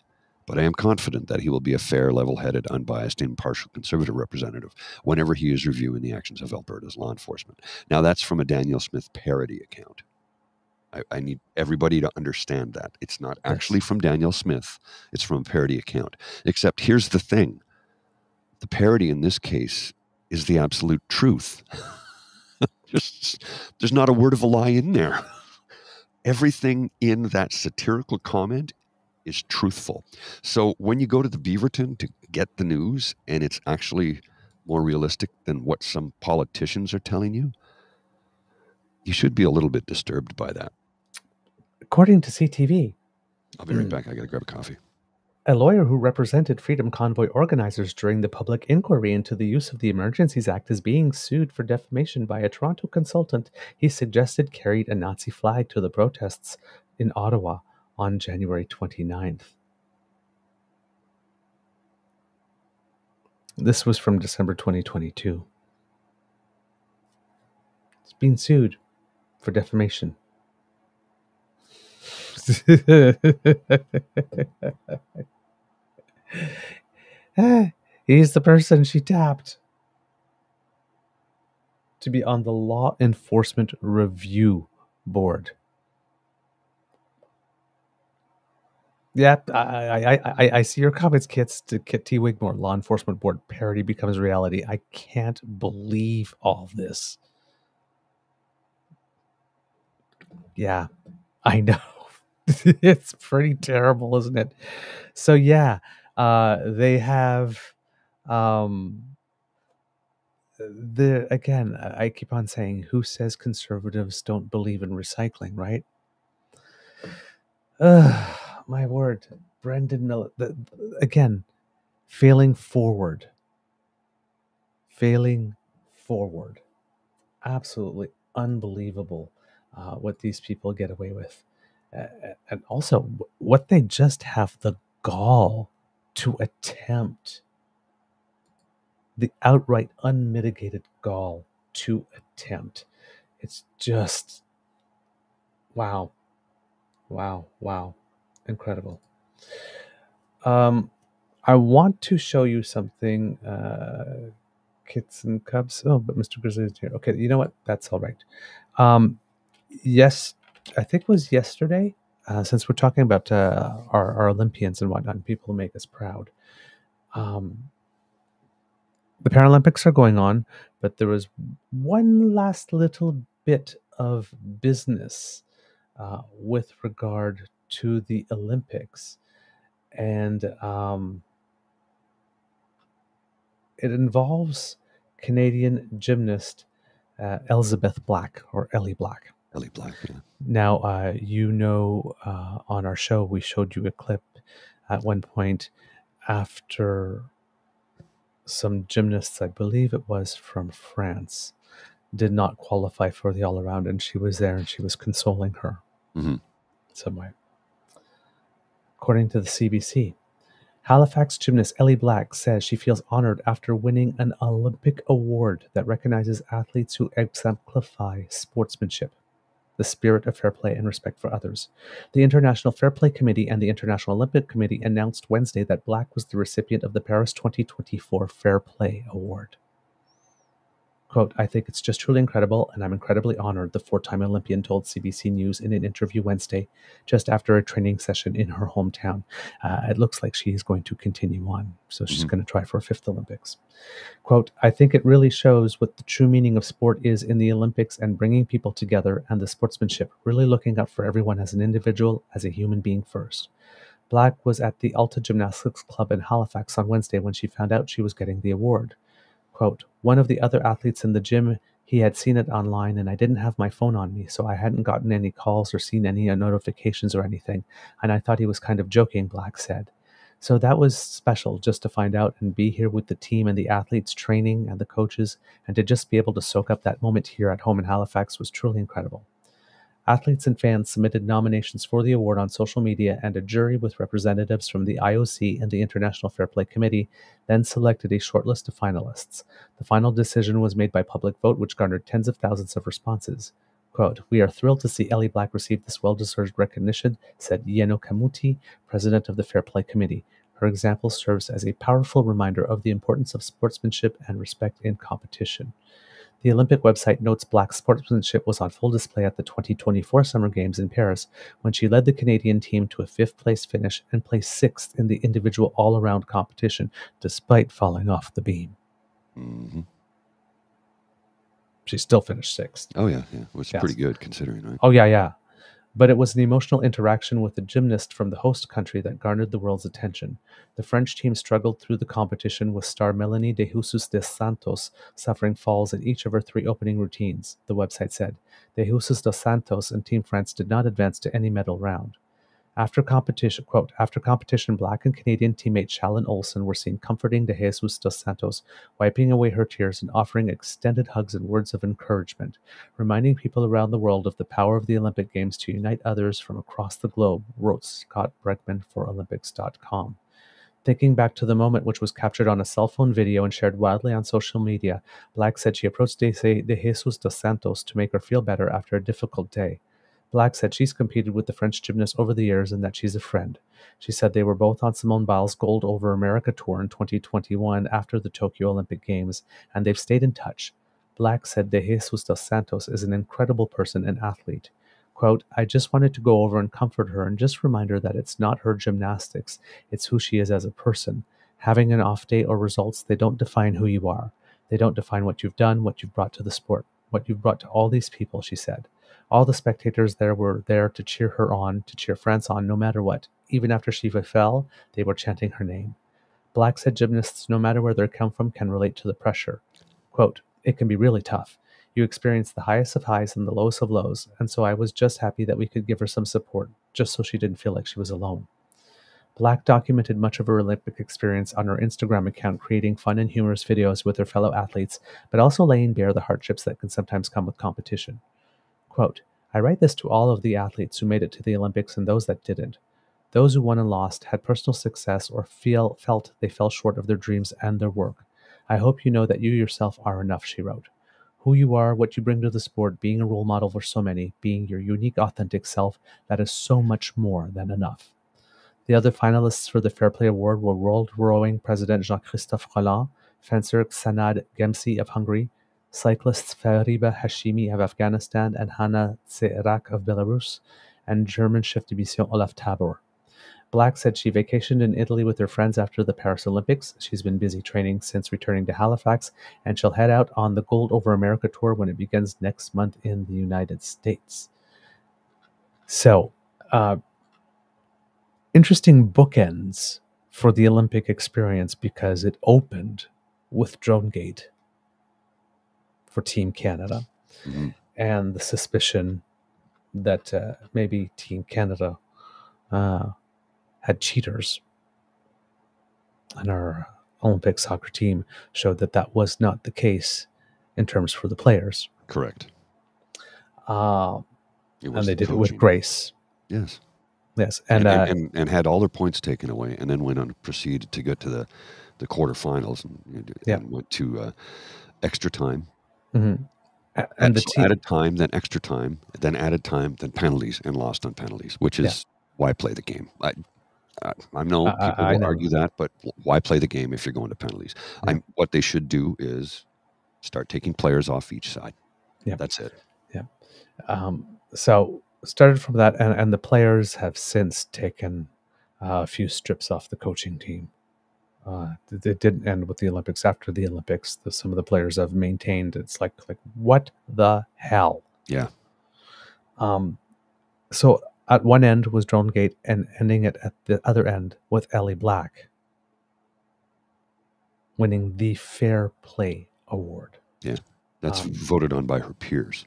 But I am confident that he will be a fair, level-headed, unbiased, impartial Conservative representative whenever he is reviewing the actions of Alberta's law enforcement. Now, that's from a Daniel Smith parody account. I need everybody to understand that. It's not actually from Daniel Smith. It's from a parody account. Except here's the thing. The parody in this case is the absolute truth. There's not a word of a lie in there. Everything in that satirical comment is truthful. So when you go to the Beaverton to get the news and it's actually more realistic than what some politicians are telling you, you should be a little bit disturbed by that. According to CTV. I'll be right back. I got to grab a coffee. A lawyer who represented Freedom Convoy organizers during the public inquiry into the use of the Emergencies Act is being sued for defamation by a Toronto consultant he suggested carried a Nazi flag to the protests in Ottawa on January 29th. This was from December 2022. It's being sued for defamation. He's the person she tapped to be on the Law Enforcement Review Board. Yeah, I see your comments, kids. To Kit T. Wigmore, Law Enforcement Board parody becomes reality. I can't believe all this. Yeah, I know. It's pretty terrible, isn't it? So yeah, they have again, I keep on saying, who says conservatives don't believe in recycling, right? My word, Brendan Miller, again, failing forward. Failing forward. Absolutely unbelievable what these people get away with. And also, what they just have the gall to attempt. The outright unmitigated gall to attempt. It's just, wow. Wow, wow. Incredible. I want to show you something, Kits and Cubs. Oh, but Mr. Grizzly is here. Okay, you know what? That's all right. Yes, I think it was yesterday, since we're talking about our Olympians and whatnot, and people who make us proud. The Paralympics are going on, but there was one last little bit of business with regard to the Olympics, and it involves Canadian gymnast Elizabeth Black, or Ellie Black. Ellie Black, yeah. Now, you know, on our show, we showed you a clip at one point after some gymnasts, I believe it was from France, did not qualify for the all-around, and she was there and she was consoling her somewhere. According to the CBC, Halifax gymnast Ellie Black says she feels honored after winning an Olympic award that recognizes athletes who exemplify sportsmanship, the spirit of fair play and respect for others. The International Fair Play Committee and the International Olympic Committee announced Wednesday that Black was the recipient of the Paris 2024 Fair Play Award. Quote, "I think it's just truly incredible, and I'm incredibly honored," the four-time Olympian told CBC News in an interview Wednesday, just after a training session in her hometown. It looks like she is going to continue on, so she's going to try for a 5th Olympics. Quote, "I think it really shows what the true meaning of sport is in the Olympics and bringing people together, and the sportsmanship, really looking out for everyone as an individual, as a human being first." Black was at the Alta Gymnastics Club in Halifax on Wednesday when she found out she was getting the award. Quote, "One of the other athletes in the gym, he had seen it online, and I didn't have my phone on me, so I hadn't gotten any calls or seen any notifications or anything, and I thought he was kind of joking," Black said. So that was special just to find out and be here with the team and the athletes training and the coaches, and to just be able to soak up that moment here at home in Halifax was truly incredible. Athletes and fans submitted nominations for the award on social media, and a jury with representatives from the IOC and the International Fair Play Committee then selected a short list of finalists. The final decision was made by public vote, which garnered tens of thousands of responses. Quote, "We are thrilled to see Ellie Black receive this well-deserved recognition," said Yeno Kamuti, president of the Fair Play Committee. "Her example serves as a powerful reminder of the importance of sportsmanship and respect in competition." The Olympic website notes Black's sportsmanship was on full display at the 2024 Summer Games in Paris, when she led the Canadian team to a fifth-place finish and placed sixth in the individual all-around competition, despite falling off the beam. Mm-hmm. She still finished sixth. Oh, yeah, yeah. Which is pretty good, considering, right? Oh, yeah, yeah. But it was an emotional interaction with the gymnast from the host country that garnered the world's attention. The French team struggled through the competition, with star Mélanie de Jesus dos Santos suffering falls in each of her three opening routines, the website said. De Jesus dos Santos and Team France did not advance to any medal round. After competition, quote, "After competition, Black and Canadian teammate Shallon Olsen were seen comforting De Jesus dos Santos, wiping away her tears and offering extended hugs and words of encouragement, reminding people around the world of the power of the Olympic Games to unite others from across the globe," wrote Scott Bregman for Olympics.com. Thinking back to the moment, which was captured on a cell phone video and shared widely on social media, Black said she approached De Jesus dos Santos to make her feel better after a difficult day. Black said she's competed with the French gymnast over the years and that she's a friend. She said they were both on Simone Biles' Gold Over America Tour in 2021 after the Tokyo Olympic Games, and they've stayed in touch. Black said De Jesus dos Santos is an incredible person and athlete. Quote, "I just wanted to go over and comfort her and just remind her that it's not her gymnastics, it's who she is as a person. Having an off day or results, they don't define who you are. They don't define what you've done, what you've brought to the sport, what you've brought to all these people," she said. "All the spectators there were there to cheer her on, to cheer France on, no matter what. Even after she fell, they were chanting her name." Black said gymnasts, no matter where they come from, can relate to the pressure. Quote, "It can be really tough. You experience the highest of highs and the lowest of lows, and so I was just happy that we could give her some support, just so she didn't feel like she was alone." Black documented much of her Olympic experience on her Instagram account, creating fun and humorous videos with her fellow athletes, but also laying bare the hardships that can sometimes come with competition. Quote, "I write this to all of the athletes who made it to the Olympics and those that didn't. Those who won and lost, had personal success, or felt they fell short of their dreams and their work. I hope you know that you yourself are enough," she wrote. "Who you are, what you bring to the sport, being a role model for so many, being your unique, authentic self, that is so much more than enough." The other finalists for the Fair Play Award were World Rowing President Jean-Christophe Rolland, fencer Sanad Gemsi of Hungary, cyclists Fariba Hashimi of Afghanistan and Hana Tserak of Belarus, and German chef de mission Olaf Tabor. Black said she vacationed in Italy with her friends after the Paris Olympics. She's been busy training since returning to Halifax, and she'll head out on the Gold Over America Tour when it begins next month in the United States. So, interesting bookends for the Olympic experience, because it opened with DroneGate for Team Canada, mm-hmm. and the suspicion that maybe Team Canada had cheaters, and our Olympic soccer team showed that that was not the case in terms for the players. Correct. And they did it with grace. Yes. Yes, and had all their points taken away, and then went on to proceed to get to the quarterfinals, and went to extra time. Mm-hmm. And so added time, then extra time, then added time, then penalties, and lost on penalties, which is why play the game. I know people will argue that, but why play the game if you're going to penalties? Yeah. What they should do is start taking players off each side. Yeah, that's it. Yeah. So started from that, and the players have since taken a few strips off the coaching team. It didn't end with the Olympics. After the Olympics, some of the players have maintained, it's like what the hell? Yeah. So at one end was DroneGate, and ending it at the other end with Ellie Black winning the Fair Play Award. Yeah, that's voted on by her peers.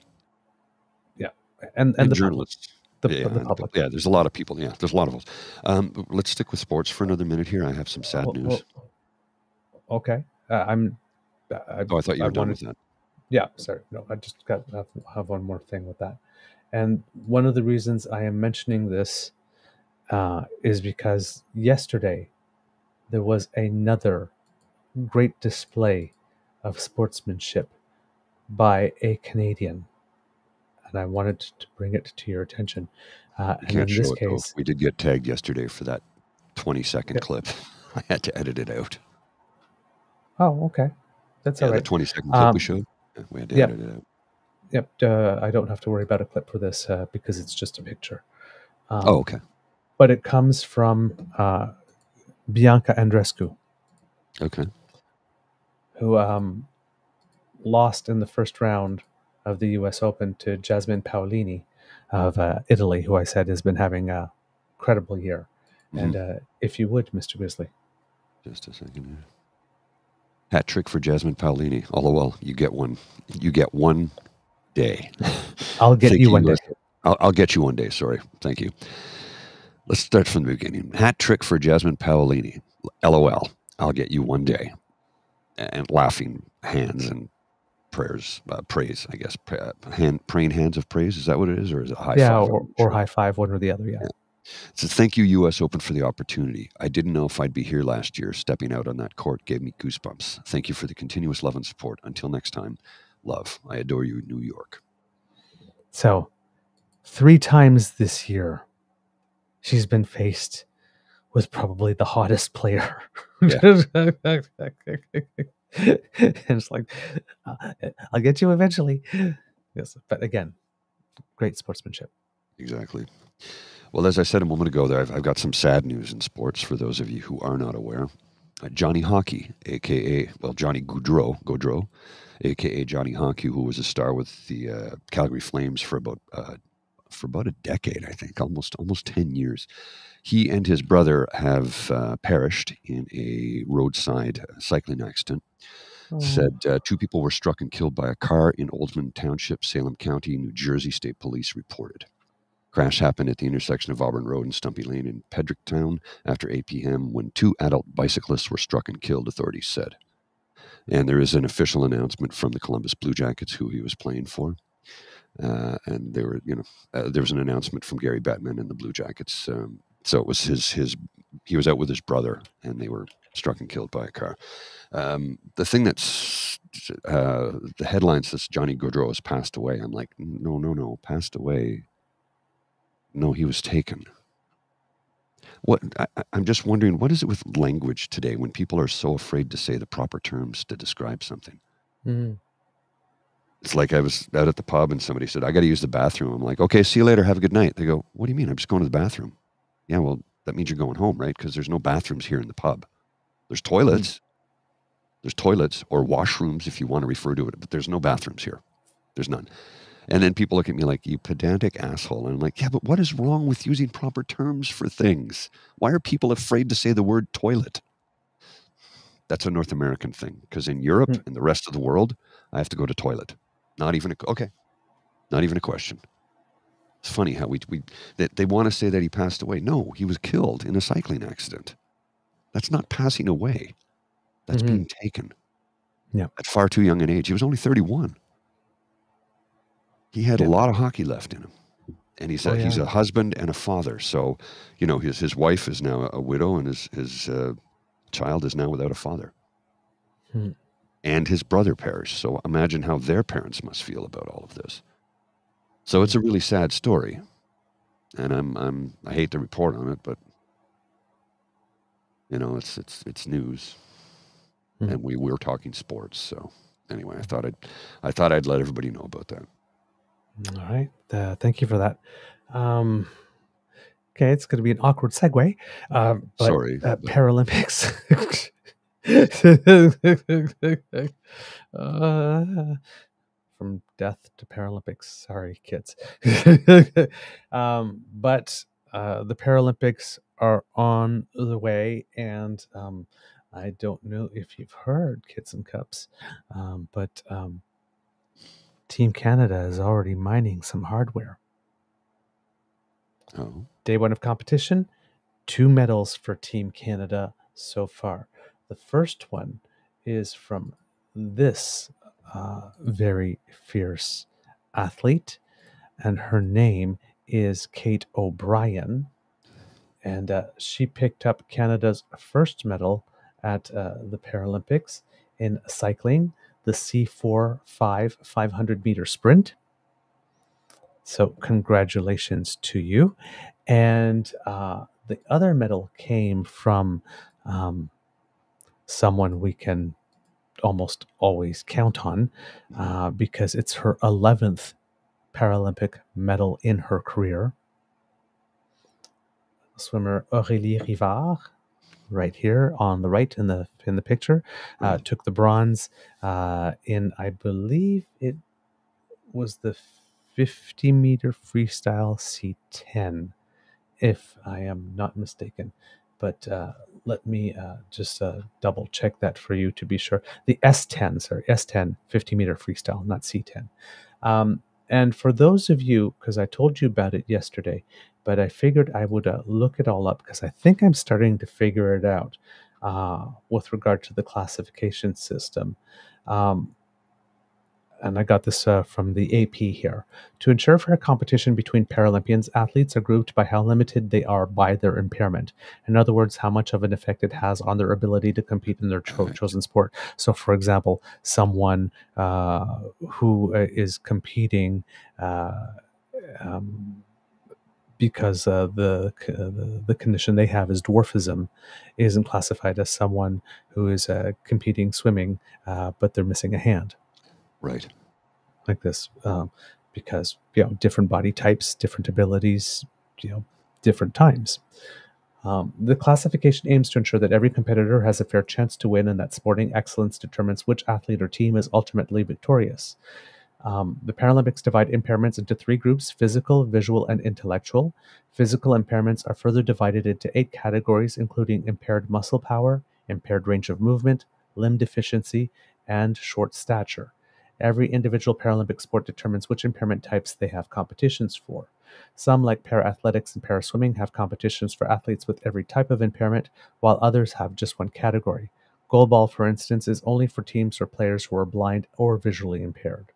And the journalists. the public. Yeah, there's a lot of people. Yeah, there's a lot of us. Let's stick with sports for another minute here. I have some sad news. Okay. I thought you were done with that. Yeah, sorry. No, I just have one more thing with that. And one of the reasons I am mentioning this is because yesterday there was another great display of sportsmanship by a Canadian. And I wanted to bring it to your attention. And in this case, we did get tagged yesterday for that 20-second clip. I had to edit it out. Oh, okay. That's all right. The 20-second clip we showed. We had to edit it out. Yep. I don't have to worry about a clip for this because it's just a picture. Okay. But it comes from Bianca Andreescu. Okay. Who lost in the first round of the U.S. Open to Jasmine Paolini of Italy, who I said has been having a credible year. Mm-hmm. And if you would, Mr. Grizzly. Just a second here. Hat trick for Jasmine Paolini. LOL, you get one. You get one day. I'll get you one day. I'll get you one day. Sorry. Thank you. Let's start from the beginning. Hat trick for Jasmine Paolini. LOL, I'll get you one day. And laughing hands and prayers, praise, I guess. Praying hands of praise. Is that what it is? Or is it high five? Yeah, or high five, one or the other. Yeah. So thank you, U.S. Open, for the opportunity. I didn't know if I'd be here last year. Stepping out on that court gave me goosebumps. Thank you for the continuous love and support. Until next time, love. I adore you, New York. So, 3 times this year, she's been faced with probably the hottest player. Yeah. And it's like, I'll get you eventually. Yes, but again, great sportsmanship. Exactly. Well, as I said a moment ago, there I've got some sad news in sports for those of you who are not aware. Johnny Hockey, a.k.a. Johnny Goudreau, a.k.a. Johnny Hockey, who was a star with the Calgary Flames for about a decade, I think, almost 10 years. He and his brother have perished in a roadside cycling accident. Oh. Said 2 people were struck and killed by a car in Oldman Township, Salem County, New Jersey. State Police reported. Crash happened at the intersection of Auburn Road and Stumpy Lane in Pedricktown after 8 p.m. when 2 adult bicyclists were struck and killed, authorities said. And there is an official announcement from the Columbus Blue Jackets, who he was playing for. And they were, there was an announcement from Gary Bettman and the Blue Jackets. So it was he was out with his brother, and they were struck and killed by a car. The thing that's the headlines says Johnny Goudreau has passed away. I'm like, no, passed away. No, he was taken. What I'm just wondering, what is it with language today when people are so afraid to say the proper terms to describe something? Mm-hmm. It's like I was out at the pub and somebody said, I got to use the bathroom. I'm like, okay, see you later. Have a good night. They go, what do you mean? I'm just going to the bathroom. Yeah, well, that means you're going home, right? Because there's no bathrooms here in the pub. There's toilets. Mm-hmm. There's toilets or washrooms if you want to refer to it, but there's no bathrooms here. There's none. And then people look at me like, you pedantic asshole. And I'm like, yeah, but what is wrong with using proper terms for things? Why are people afraid to say the word toilet? That's a North American thing. Because in Europe and the rest of the world, I have to go to toilet. Not even a, okay. Not even a question. It's funny how they want to say that he passed away. No, he was killed in a cycling accident. That's not passing away. That's being taken. Yeah. At far too young an age. He was only 31. He had a lot of hockey left in him, and he's a husband and a father. So, his wife is now a widow, and his child is now without a father, and his brother perished. So imagine how their parents must feel about all of this. So it's a really sad story, and I hate to report on it, but it's news, and we're talking sports. So anyway, I thought I'd let everybody know about that. All right. Thank you for that. Okay. It's going to be an awkward segue. Sorry. Paralympics. From death to Paralympics. Sorry, kids. But the Paralympics are on the way. And I don't know if you've heard, kids and cups, but Team Canada is already mining some hardware. Oh. Day one of competition, 2 medals for Team Canada so far. The first one is from this very fierce athlete, and her name is Kate O'Brien. And she picked up Canada's first medal at the Paralympics in cycling, the C4-5 500-meter sprint. So congratulations to you. And the other medal came from someone we can almost always count on because it's her 11th Paralympic medal in her career. Swimmer Aurélie Rivard, right here on the right in the picture, took the bronze in, I believe it was the 50-meter freestyle C10, if I am not mistaken. But let me just double-check that for you to be sure. The S10, sorry, S10, 50-meter freestyle, not C10. And for those of you, because I told you about it yesterday, but I figured I would look it all up because I think I'm starting to figure it out with regard to the classification system. And I got this from the AP here. To ensure fair competition between Paralympians, athletes are grouped by how limited they are by their impairment. In other words, how much of an effect it has on their ability to compete in their chosen sport. So, for example, someone who is competing because the condition they have is dwarfism isn't classified as someone who is competing swimming, but they're missing a hand. Right. Like this, because, you know, different body types, different abilities, you know, different times. The classification aims to ensure that every competitor has a fair chance to win and that sporting excellence determines which athlete or team is ultimately victorious. The Paralympics divide impairments into 3 groups, physical, visual, and intellectual. Physical impairments are further divided into 8 categories, including impaired muscle power, impaired range of movement, limb deficiency, and short stature. Every individual Paralympic sport determines which impairment types they have competitions for. Some, like para-athletics and para-swimming, have competitions for athletes with every type of impairment, while others have just one category. Goalball, for instance, is only for teams or players who are blind or visually impaired.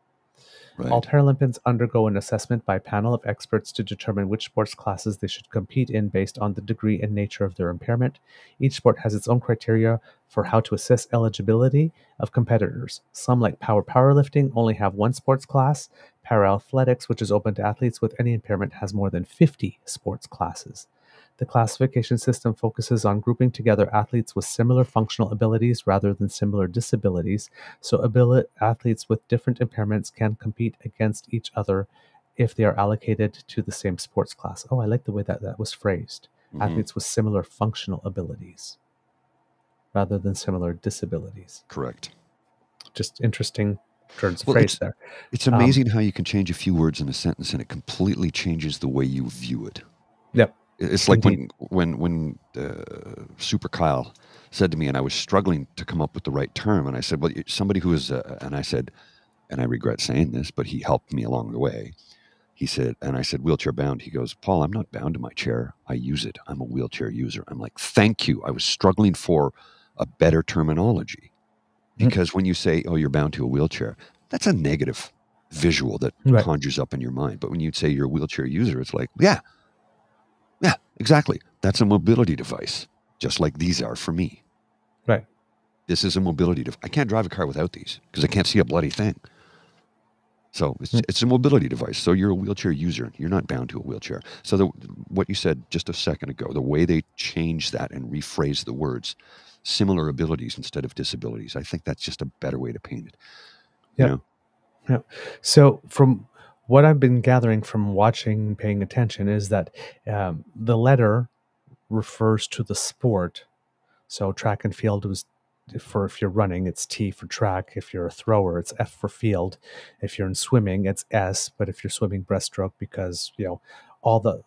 Right. All Paralympians undergo an assessment by a panel of experts to determine which sports classes they should compete in based on the degree and nature of their impairment. Each sport has its own criteria for how to assess eligibility of competitors. Some, like powerlifting, only have 1 sports class. Para-athletics, which is open to athletes with any impairment, has more than 50 sports classes. The classification system focuses on grouping together athletes with similar functional abilities rather than similar disabilities, so athletes with different impairments can compete against each other if they are allocated to the same sports class. Oh, I like the way that was phrased. Mm-hmm. Athletes with similar functional abilities rather than similar disabilities. Correct. Just interesting turns of phrase there. It's amazing how you can change a few words in a sentence and it completely changes the way you view it. Yep. It's like when Super Kyle said to me, and I was struggling to come up with the right term, and I said, well, somebody who is, and I said, and I regret saying this, but he helped me along the way. He said, and I said, wheelchair bound. He goes, Paul, I'm not bound to my chair. I use it. I'm a wheelchair user. I'm like, thank you. I was struggling for a better terminology because when you say, oh, you're bound to a wheelchair, that's a negative visual that conjures up in your mind. But when you'd say you're a wheelchair user, it's like, yeah, exactly. That's a mobility device, just like these are for me. Right. This is a mobility device. I can't drive a car without these because I can't see a bloody thing. So it's a mobility device. So you're a wheelchair user. You're not bound to a wheelchair. So what you said just a second ago, the way they change that and rephrase the words, similar abilities instead of disabilities, I think that's just a better way to paint it. Yeah. You know? Yeah. So from what I've been gathering from watching, paying attention, is that the letter refers to the sport. So track and field was for if you're running, it's T for track. If you're a thrower, it's F for field. If you're in swimming, it's S. But if you're swimming breaststroke, because, you know, all the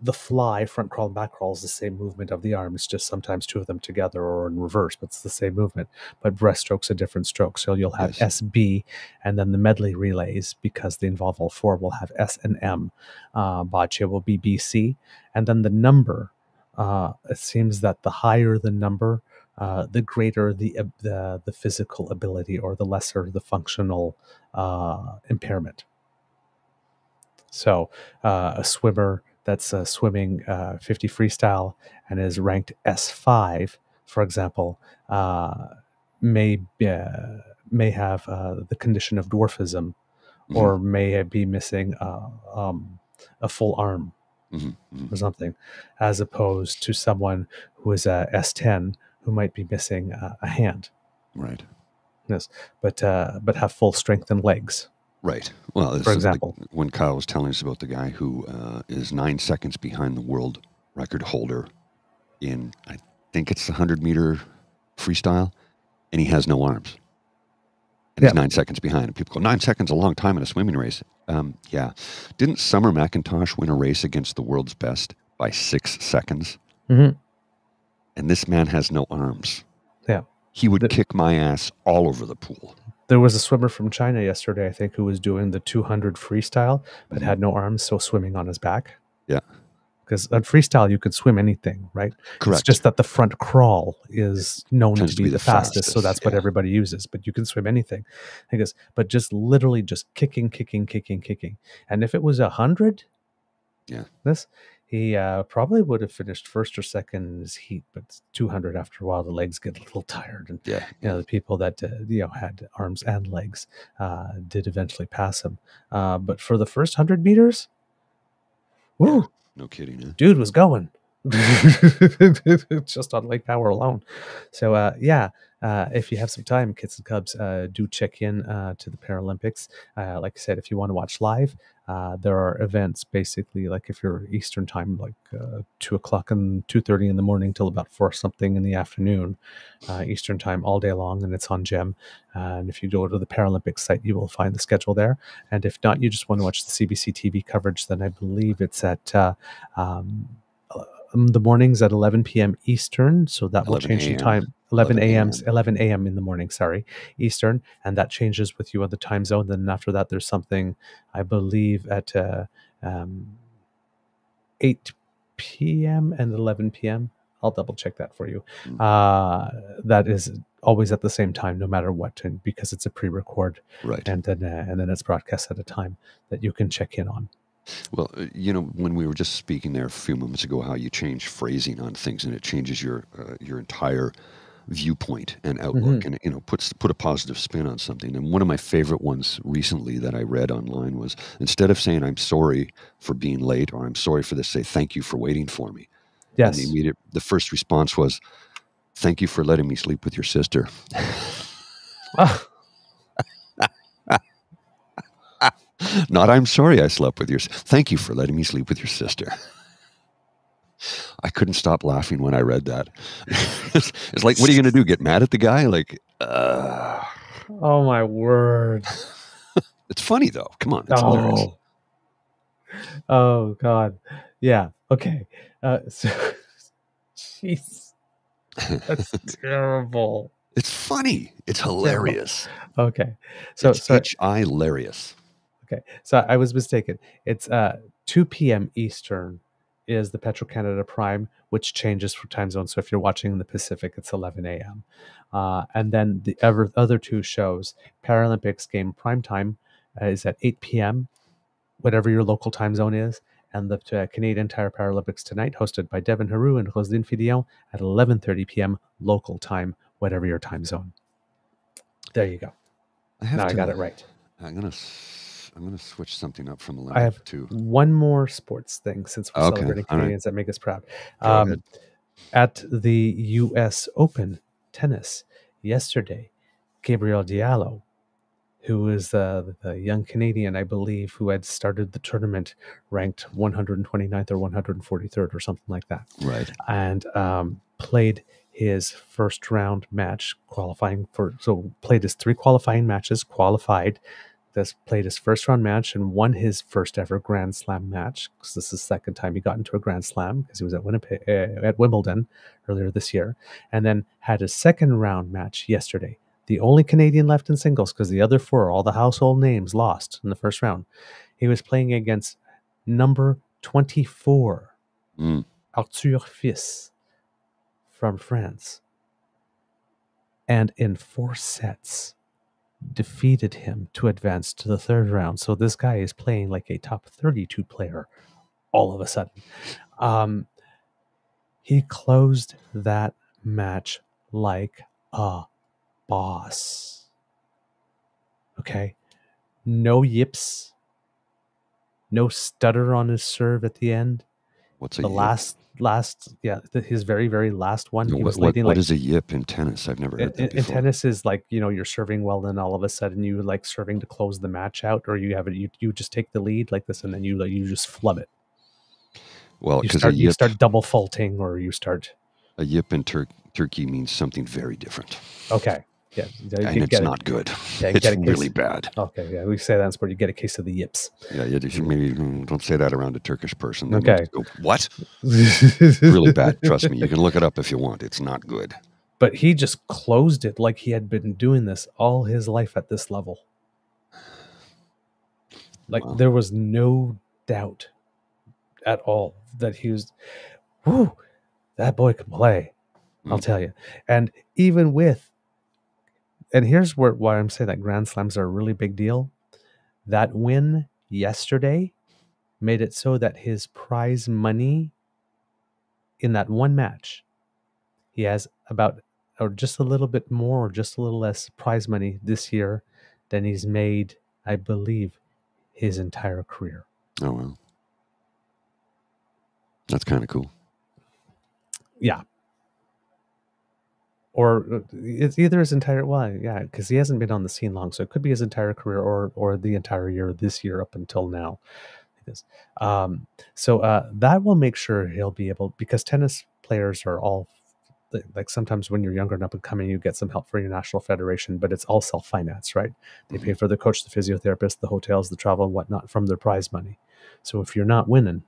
the fly, front crawl and back crawl is the same movement of the arm. It's just sometimes two of them together or in reverse, but it's the same movement. But breaststroke's a different stroke. So you'll have SB, and then the medley relays, because they involve all four, will have S and M. Boccia will be BC. And then the number, it seems that the higher the number, the greater the physical ability, or the lesser the functional impairment. So a swimmer that's swimming 50 freestyle and is ranked S5, for example, may have the condition of dwarfism, mm-hmm. or may be missing a full arm, mm-hmm. or something, as opposed to someone who is a S10 who might be missing a hand. Right. Yes, but have full strength and legs. Right. Well, this, for example, is when Kyle was telling us about the guy who is 9 seconds behind the world record holder in, I think it's the 100-meter freestyle, and he has no arms. And he's 9 seconds behind. And people go, 9 seconds, a long time in a swimming race. Yeah. Didn't Summer McIntosh win a race against the world's best by 6 seconds? Mm-hmm. And this man has no arms. Yeah. He would kick my ass all over the pool. There was a swimmer from China yesterday, I think, who was doing the 200 freestyle, but had no arms, so swimming on his back. Yeah. Because on freestyle, you could swim anything, right? Correct. It's just that the front crawl is known to be the fastest, so that's what everybody uses, but you can swim anything. I guess, but just literally just kicking. And if it was 100, he probably would have finished first or second in his heat, but 200, after a while, the legs get a little tired. And, you know, the people that, had arms and legs did eventually pass him. But for the first 100 meters, woo! Yeah, no kidding, huh? Dude was going. Just on lake power alone. So, if you have some time, kids and cubs, do check in to the Paralympics. Like I said, if you want to watch live, there are events basically, like if you're Eastern time, like 2 o'clock and 2:30 in the morning till about 4 something in the afternoon, Eastern time, all day long, and it's on GEM. And if you go to the Paralympics site, you will find the schedule there. And if not, you just want to watch the CBC TV coverage, then I believe it's at the mornings at 11 p.m. Eastern, so that will change the time. 11 a.m. in the morning, sorry, Eastern, and that changes with you on the time zone. Then after that, there's something, I believe, at 8 p.m. and 11 p.m. I'll double check that for you. That is always at the same time, no matter what, and because it's a pre-record, right? And then it's broadcast at a time that you can check in on. Well, you know, when we were just speaking there a few moments ago, how you change phrasing on things and it changes your entire viewpoint and outlook, mm-hmm. and, you know, put a positive spin on something. And one of my favorite ones recently that I read online was, instead of saying, I'm sorry for being late, or I'm sorry for this, say, thank you for waiting for me. Yes. And the first response was, thank you for letting me sleep with your sister. Not, I'm sorry I slept with your sister. Thank you for letting me sleep with your sister. I couldn't stop laughing when I read that. It's like, what are you going to do? Get mad at the guy? Like, oh my word. It's funny though. Come on. It's hilarious. Oh God. Yeah. Okay. Jeez. That's terrible. It's funny. It's hilarious. Okay. So it's hilarious. Okay, so I was mistaken. It's 2 p.m. Eastern is the Petro-Canada Prime, which changes for time zone. So if you're watching in the Pacific, it's 11 a.m. And then the other two shows, Paralympics game primetime is at 8 p.m., whatever your local time zone is, and the Canadian Tire Paralympics Tonight, hosted by Devin Heroux and Roselyne Fillon, at 11:30 p.m. local time, whatever your time zone. There you go. I got it right. I'm going to switch something up from Olympics. I have one more sports thing, since we're celebrating Canadians that make us proud. At the U.S. Open tennis yesterday, Gabriel Diallo, who is the young Canadian, I believe, who had started the tournament ranked 129th or 143rd or something like that. Right. And played his first round match, qualifying for, so played his three qualifying matches, qualified this played his first round match and won his first ever Grand Slam match, because this is the second time he got into a Grand Slam, because he was at Winnipeg, at Wimbledon earlier this year, and then had his second round match yesterday. The only Canadian left in singles, because the other four, all the household names, lost in the first round. He was playing against number 24, Arthur Fils from France, and in four sets defeated him to advance to the third round. So this guy is playing like a top 32 player all of a sudden. He closed that match like a boss. Okay. No yips. No stutter on his serve at the end. What's a yip? His very, very last one. What is a yip in tennis? I've never heard that before. In tennis is like, you know, you're serving well, then all of a sudden you like serving to close the match out, or you have it, you just take the lead like this, and then you just flub it. Well, because you start double faulting, or you start. A yip in Turkey means something very different. Okay. Yeah, and it's not good. Yeah, it's really bad. Okay, yeah, we say that in sport. You get a case of the yips. Yeah, maybe don't say that around a Turkish person. They okay, go, what? Really bad. Trust me, you can look it up if you want. It's not good. But he just closed it like he had been doing this all his life at this level. Like there was no doubt at all that he was. Whoo, that boy can play. I'll tell you. And even with. And here's why I'm saying that Grand Slams are a really big deal. That win yesterday made it so that his prize money in that one match, he has just a little less prize money this year than he's made, I believe, his entire career. Oh, wow. That's kind of cool. Yeah. Or it's either his entire, because he hasn't been on the scene long, so it could be his entire career or the entire year this year up until now. So that will make sure he'll be able, because tennis players are all, like sometimes when you're younger and up and coming, you get some help for your national federation, but it's all self-finance, right? They pay for the coach, the physiotherapist, the hotels, the travel, and whatnot from their prize money. So if you're not winning,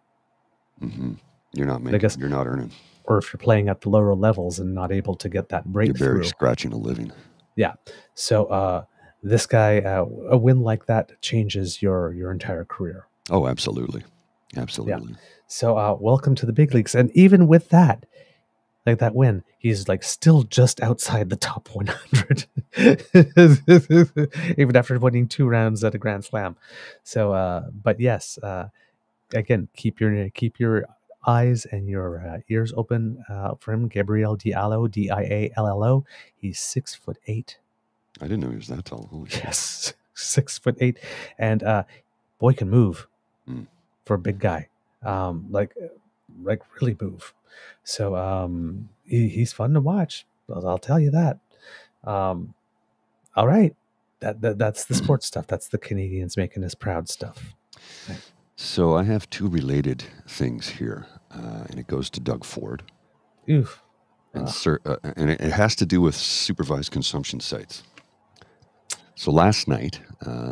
you're not making, you're not earning. Or if you're playing at the lower levels and not able to get that breakthrough, you're barely scratching a living. Yeah. So this guy, a win like that changes your entire career. Oh, absolutely, absolutely. Yeah. So welcome to the big leagues. And even with that, like that win, he's like still just outside the top 100, even after winning two rounds at a Grand Slam. So, but yes, again, keep your eyes and your ears open for him. Gabriel Diallo, D-I-A-L-L-O. He's 6'8". I didn't know he was that tall. Holy yes, 6'8", and boy can move for a big guy, like really move. So he's fun to watch. I'll tell you that. All right, that's the sports stuff. That's the Canadians making us proud stuff. Right. So I have two related things here, and it goes to Doug Ford. Oof. And it has to do with supervised consumption sites. So last night,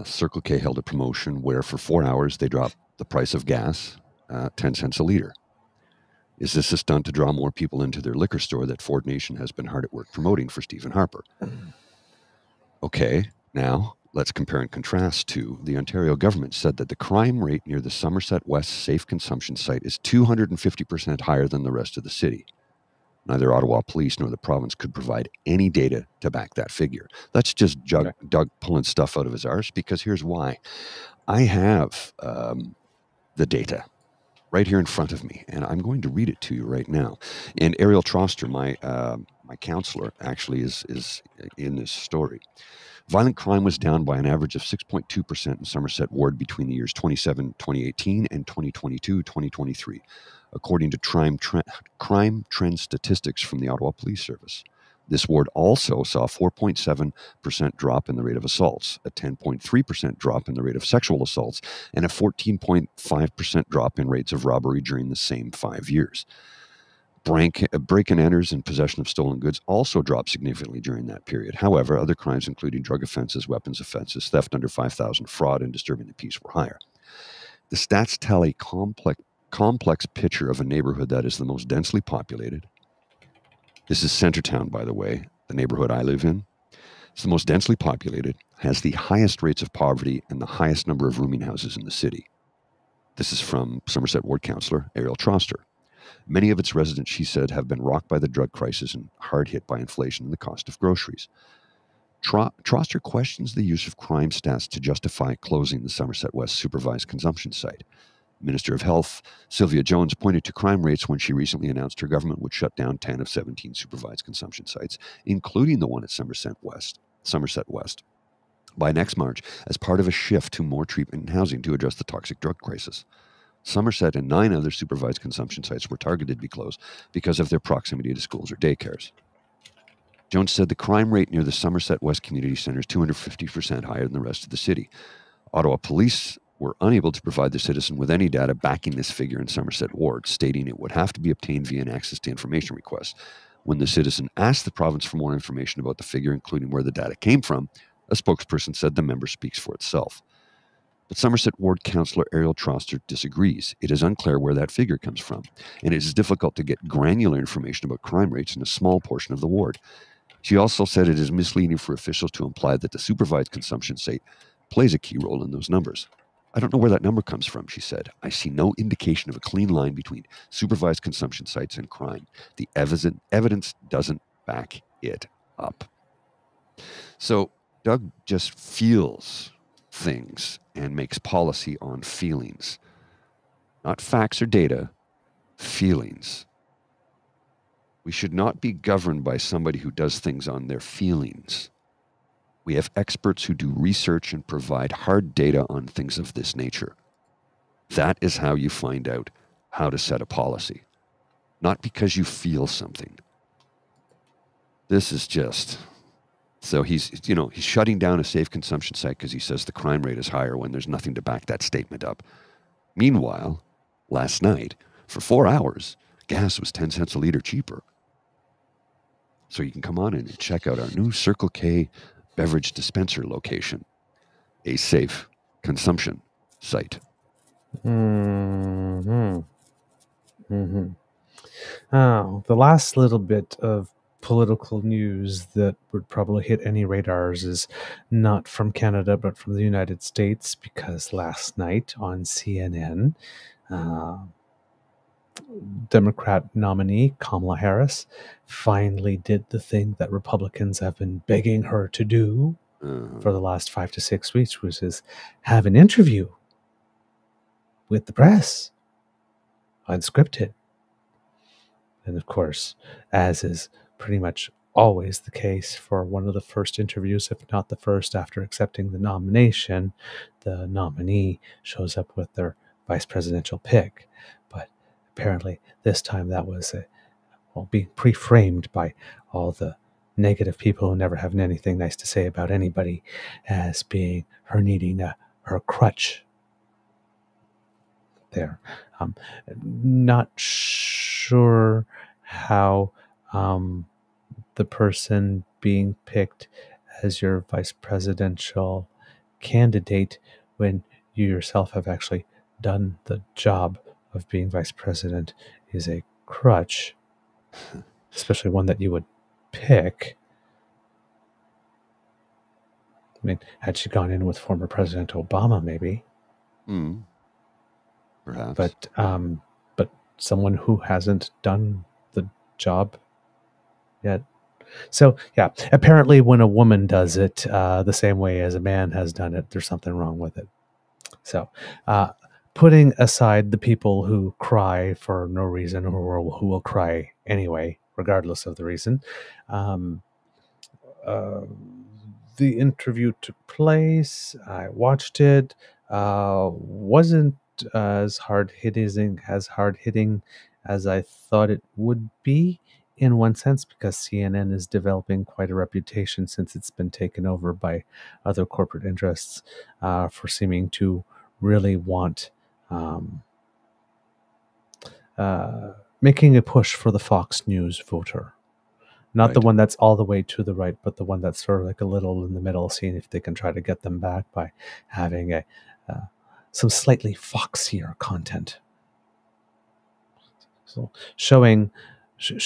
Circle K held a promotion where for 4 hours they dropped the price of gas 10 cents a liter. Is this a stunt to draw more people into their liquor store that Ford Nation has been hard at work promoting for Stephen Harper? Okay, now... let's compare and contrast to the Ontario government said that the crime rate near the Somerset West safe consumption site is 250% higher than the rest of the city. Neither Ottawa police nor the province could provide any data to back that figure. That's just Doug pulling stuff out of his arse, because here's why. I have the data right here in front of me, and I'm going to read it to you right now. And Ariel Troster, my counselor, actually is in this story. Violent crime was down by an average of 6.2% in Somerset Ward between the years 2018 and 2022-2023, according to crime trend statistics from the Ottawa Police Service. This ward also saw a 4.7% drop in the rate of assaults, a 10.3% drop in the rate of sexual assaults, and a 14.5% drop in rates of robbery during the same 5 years. break-and-enters and possession of stolen goods also dropped significantly during that period. However, other crimes, including drug offenses, weapons offenses, theft under 5,000, fraud, and disturbing the peace were higher. The stats tell a complex picture of a neighborhood that is the most densely populated. This is Centertown, by the way, the neighborhood I live in. It's the most densely populated, has the highest rates of poverty, and the highest number of rooming houses in the city. This is from Somerset Ward Councillor Ariel Troster. Many of its residents, she said, have been rocked by the drug crisis and hard hit by inflation and the cost of groceries. Troster questions the use of crime stats to justify closing the Somerset West supervised consumption site. Minister of Health Sylvia Jones pointed to crime rates when she recently announced her government would shut down 10 of 17 supervised consumption sites, including the one at Somerset West, by next March as part of a shift to more treatment and housing to address the toxic drug crisis. Somerset and 9 other supervised consumption sites were targeted to be closed because of their proximity to schools or daycares. Jones said the crime rate near the Somerset West Community Centre is 250% higher than the rest of the city. Ottawa police were unable to provide the citizen with any data backing this figure in Somerset Ward, stating it would have to be obtained via an access to information request. When the citizen asked the province for more information about the figure, including where the data came from, a spokesperson said the number speaks for itself. But Somerset Ward Councillor Ariel Troster disagrees. It is unclear where that figure comes from, and it is difficult to get granular information about crime rates in a small portion of the ward. She also said it is misleading for officials to imply that the supervised consumption site plays a key role in those numbers. I don't know where that number comes from, she said. I see no indication of a clean line between supervised consumption sites and crime. The evidence doesn't back it up. So Doug just feels things and makes policy on feelings. Not facts or data, feelings. We should not be governed by somebody who does things on their feelings. We have experts who do research and provide hard data on things of this nature. That is how you find out how to set a policy, not because you feel something. This is just, so he's shutting down a safe consumption site because he says the crime rate is higher when there's nothing to back that statement up. Meanwhile, last night, for 4 hours, gas was 10 cents a liter cheaper. So you can come on in and check out our new Circle K beverage dispenser location, a safe consumption site. Oh, the last little bit of political news that would probably hit any radars is not from Canada, but from the United States, because last night on CNN, Democrat nominee Kamala Harris finally did the thing that Republicans have been begging her to do for the last 5 to 6 weeks, which is have an interview with the press, unscripted. And of course, as is pretty much always the case for one of the first interviews, if not the first after accepting the nomination, the nominee shows up with their vice presidential pick. But apparently, this time that was being pre-framed by all the negative people who never have anything nice to say about anybody as being her needing her crutch there. Not sure how the person being picked as your vice presidential candidate when you yourself have actually done the job of being vice president is a crutch, especially one that you would pick. I mean, had she gone in with former President Obama, maybe. Perhaps. But someone who hasn't done the job yet. So, yeah, apparently when a woman does it the same way as a man has done it, there's something wrong with it. So, putting aside the people who cry for no reason or who will cry anyway, regardless of the reason, the interview took place. I watched it. Wasn't as hard-hitting as I thought it would be in one sense, because CNN is developing quite a reputation since it's been taken over by other corporate interests for seeming to really want making a push for the Fox News voter. Not the one that's all the way to the right, but the one that's sort of like a little in the middle, seeing if they can try to get them back by having a some slightly foxier content. So showing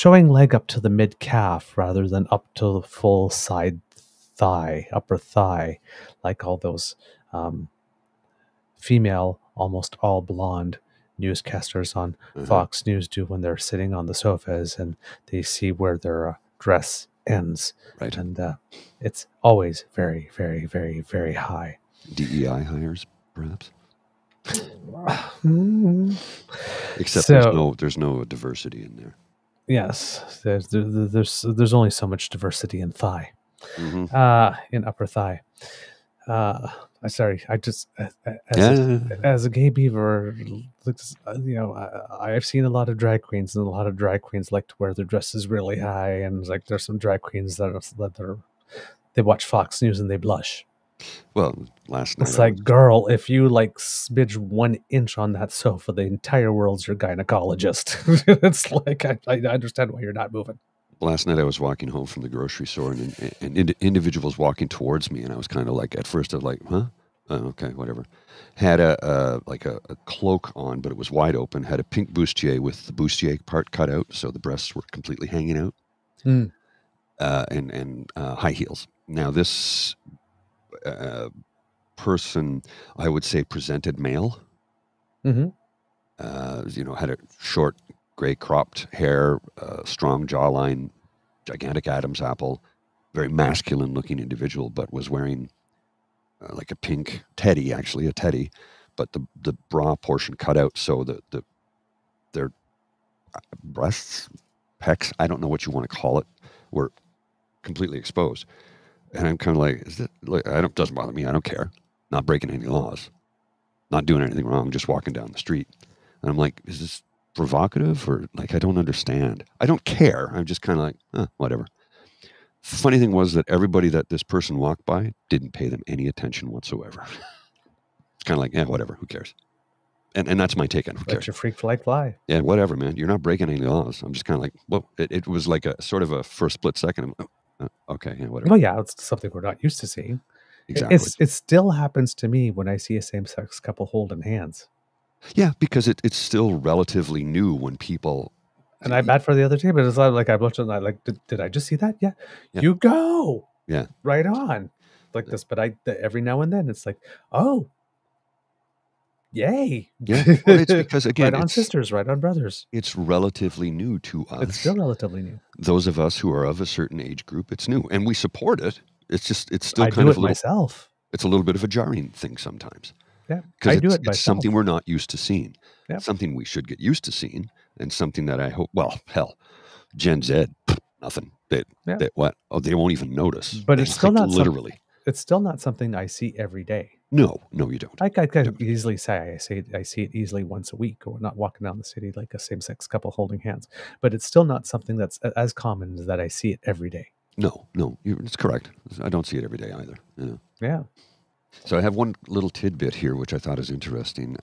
leg up to the mid-calf rather than up to the full side thigh, upper thigh, like all those female, almost all blonde newscasters on Fox News do when they're sitting on the sofas and they see where their dress ends. Right. And it's always very, very, very, very high. DEI hires, perhaps? Except there's no diversity in there. Yes, there's only so much diversity in thigh, in upper thigh. Sorry, I just as a gay beaver, you know, I've seen a lot of drag queens, and a lot of drag queens like to wear their dresses really high, and like there's some drag queens that watch Fox News and they blush. Well, last night it's like, girl, if you like smidge 1 inch on that sofa, the entire world's your gynecologist. It's like I understand why you're not moving. Last night I was walking home from the grocery store, and individuals walking towards me, and I was kind of like, at first I was like, huh? Oh, okay, whatever. Had a cloak on, but it was wide open. Had a pink bustier with the bustier part cut out, so the breasts were completely hanging out, and high heels. Now this person, I would say, presented male. You know, had a short gray cropped hair, strong jawline, gigantic Adam's apple, very masculine looking individual, but was wearing like a pink teddy, actually a teddy, but the bra portion cut out. So their breasts, pecs, I don't know what you want to call it, were completely exposed. And I'm kind of like, is that, look, it doesn't bother me. I don't care. Not breaking any laws, not doing anything wrong, just walking down the street. And I'm like, is this provocative or like, I don't understand. I don't care. I'm just kind of like, whatever. Funny thing was that everybody that this person walked by didn't pay them any attention whatsoever. It's kind of like, yeah, whatever. Who cares? And that's my take on who cares. Your freak fly fly. Yeah, whatever, man. You're not breaking any laws. I'm just kind of like, well, it was like a sort of a first split second. Okay, yeah, whatever. Well, yeah, it's something we're not used to seeing. Exactly. It still happens to me when I see a same-sex couple holding hands. Yeah, because it's still relatively new when people... And I'm bad for the other team, but it's not like I looked and I like, did I just see that? Yeah. You go. Yeah. Right on. Like this, but every now and then it's like, oh, yay. Yeah. Well, it's because, again, right on sisters, right on brothers. It's relatively new to us. It's still relatively new. Those of us who are of a certain age group, it's new. And we support it. It's just, it's still kind of... I do it myself. It's a little bit of a jarring thing sometimes. Yeah, I do it myself. It's something we're not used to seeing. Yep. Something we should get used to seeing, and something that I hope, well, hell, Gen Z, nothing. They what? Oh, they won't even notice. But it's still not literally. It's still not something I see every day. No, you don't. I could easily say I see it easily once a week, or not walking down the city like a same-sex couple holding hands. But it's still not something that's as common as that I see it every day. No, it's correct. I don't see it every day either. Yeah. Yeah. So I have one little tidbit here, which I thought is interesting,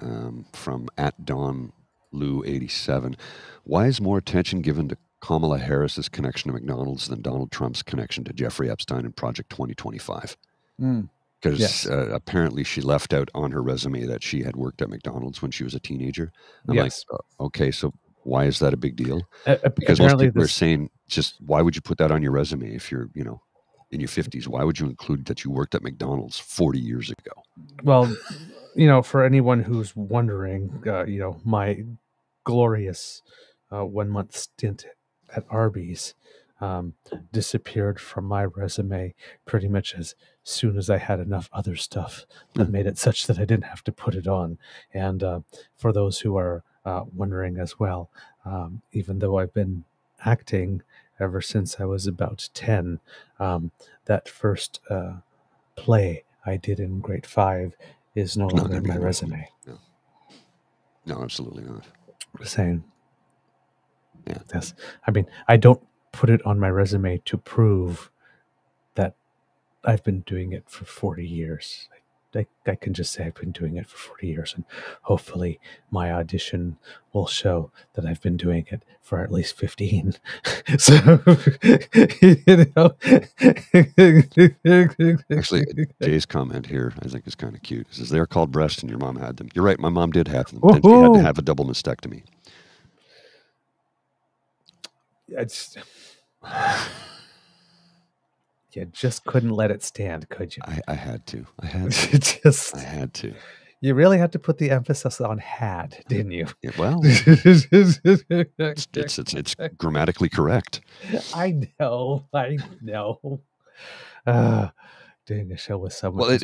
from @DonLou87. Why is more attention given to Kamala Harris's connection to McDonald's than Donald Trump's connection to Jeffrey Epstein and Project 2025? Because apparently she left out on her resume that she had worked at McDonald's when she was a teenager. I'm like, okay, so why is that a big deal? Because most people are saying, just why would you put that on your resume if you're, you know, in your 50s, why would you include that you worked at McDonald's 40 years ago? Well, you know, for anyone who's wondering, you know, my glorious 1 month stint at Arby's disappeared from my resume pretty much as soon as I had enough other stuff that made it such that I didn't have to put it on. And for those who are wondering as well, even though I've been acting ever since I was about 10, that first play I did in grade 5 is no longer in my resume. No, absolutely not. I'm just saying. Yeah. Yes. I mean, I don't put it on my resume to prove that I've been doing it for 40 years. I I can just say I've been doing it for 40 years, and hopefully my audition will show that I've been doing it for at least 15. So, you know. Actually, Jay's comment here, I think, is kind of cute. It says, they're called breasts and your mom had them. You're right, my mom did have them. And she had to have a double mastectomy. It's... You just couldn't let it stand, could you? I had to. I had to. I had to. You really had to put the emphasis on had, didn't you? Yeah, well, it's grammatically correct. I know. I know. Doing a show with someone. Well, it's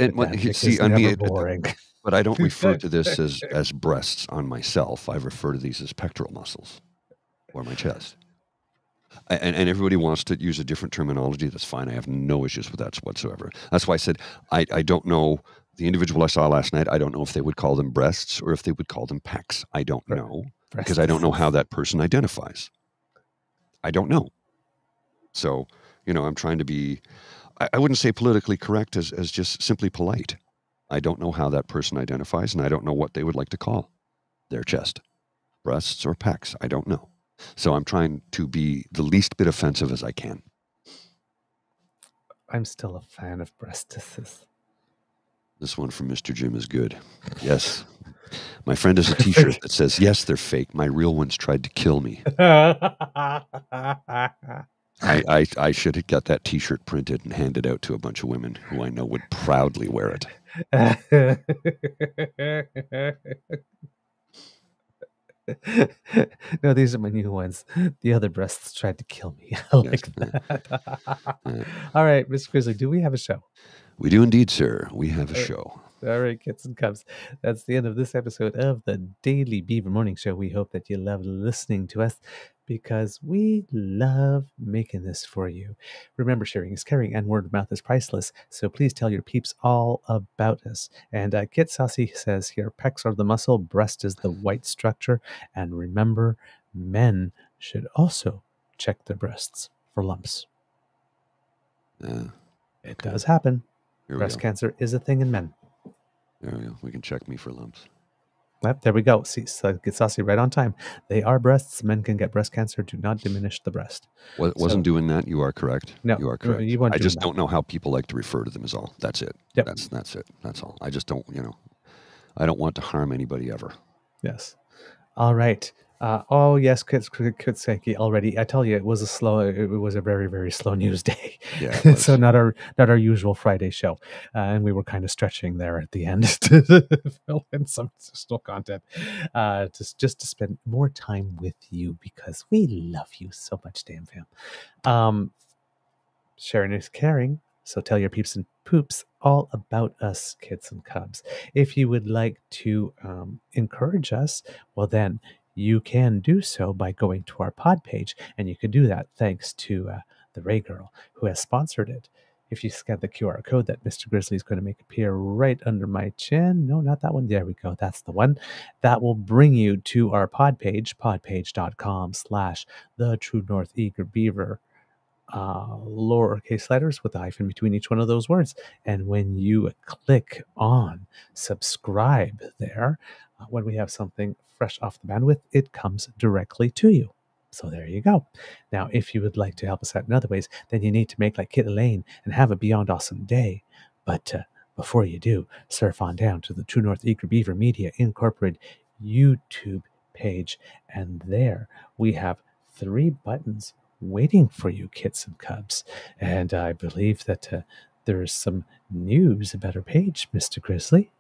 boring. But I don't refer to this as breasts on myself. I refer to these as pectoral muscles or my chest. And everybody wants to use a different terminology. That's fine. I have no issues with that whatsoever. That's why I said, I don't know. The individual I saw last night, I don't know if they would call them breasts or if they would call them pecs. I don't know, because I don't know how that person identifies. I don't know. So, you know, I'm trying to be, I wouldn't say politically correct as just simply polite. I don't know how that person identifies, and I don't know what they would like to call their chest, breasts or pecs. I don't know. So I'm trying to be the least bit offensive as I can. I'm still a fan of breastises. This one from Mr. Jim is good. Yes. My friend has a t-shirt that says, yes, they're fake. My real ones tried to kill me. I should have got that t-shirt printed and handed out to a bunch of women who I know would proudly wear it. No, these are my new ones. The other breasts tried to kill me. I like that. All right, Mr. Grizzly, do we have a show? We do indeed, sir. We have a show. All right, kids and cubs. That's the end of this episode of the Daily Beaver Morning Show. We hope that you love listening to us, because we love making this for you. Remember, sharing is caring, and word of mouth is priceless. So please tell your peeps all about us. And Kit Saucy says here, pecs are the muscle, breast is the white structure. And remember, men should also check their breasts for lumps. It does happen. Breast cancer is a thing in men. There we go. We can check me for lumps. Yep, there we go. See, so Get Saucy right on time. They are breasts. Men can get breast cancer. Do not diminish the breast. Well, it wasn't doing that. You are correct. No, you are correct. You I just don't know how people like to refer to them as all. That's it. Yep. That's it. That's all. I just don't, you know, I don't want to harm anybody ever. Yes. All right. Oh, yes, Kutsenki already. I tell you, it was a slow, it was a very, very slow news day. Yeah, so not our usual Friday show. And we were kind of stretching there at the end to fill in some additional content, just to spend more time with you, because we love you so much, damn fam. Sharing is caring. So tell your peeps and poops all about us, kids and cubs. If you would like to encourage us, well then, you can do so by going to our pod page, and you can do that thanks to the Ray Girl, who has sponsored it. If you scan the QR code that Mr. Grizzly is going to make appear right under my chin. No, not that one. There we go. That's the one. That will bring you to our pod page, podpage.com/the True North Eager Beaver. Lowercase letters with a hyphen between each one of those words. And when you click on subscribe there, when we have something fresh off the bandwidth, it comes directly to you. So there you go. Now, if you would like to help us out in other ways, then you need to make like Kit Elaine and have a beyond awesome day. But before you do, surf on down to the True North Eager Beaver Media Incorporated YouTube page. And there we have 3 buttons waiting for you, kids and cubs. And I believe that there is some news about our page, Mr. Grizzly.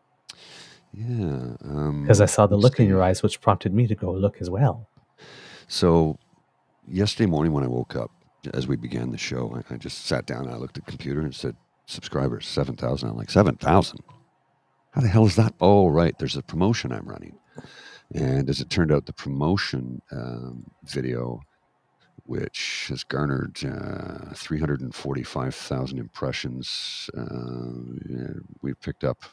Yeah. Because I saw the look in your eyes, which prompted me to go look as well. So yesterday morning when I woke up, as we began the show, I just sat down and I looked at the computer and it said, subscribers, 7,000. I'm like, 7,000? How the hell is that? Oh, right. There's a promotion I'm running. And as it turned out, the promotion video, which has garnered 345,000 impressions. We've picked up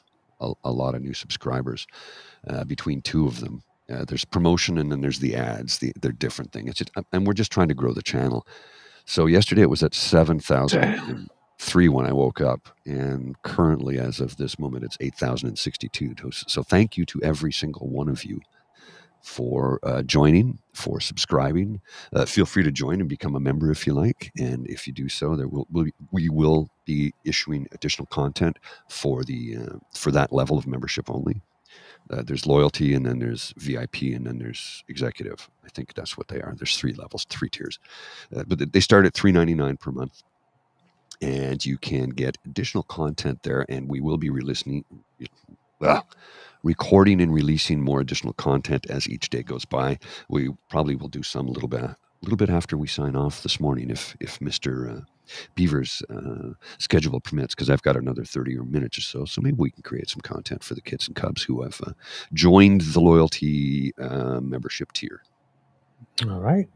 a lot of new subscribers between 2 of them. There's promotion and then there's the ads. They're different thing. And we're just trying to grow the channel. So yesterday it was at 7,000. 3 when I woke up, and currently, as of this moment, it's 8,062 doses. So thank you to every single one of you for joining, for subscribing. Feel free to join and become a member if you like. And if you do so, there we will be issuing additional content for the for that level of membership only. There's loyalty, and then there's VIP, and then there's executive. I think that's what they are. There's 3 levels, 3 tiers. But they start at $3.99 per month. And you can get additional content there, and we will be recording and releasing more additional content as each day goes by. We probably will do some a little bit after we sign off this morning, if Mr. Beaver's schedule permits, because I've got another 30 minutes or so. So maybe we can create some content for the kids and cubs who have joined the loyalty membership tier. All right.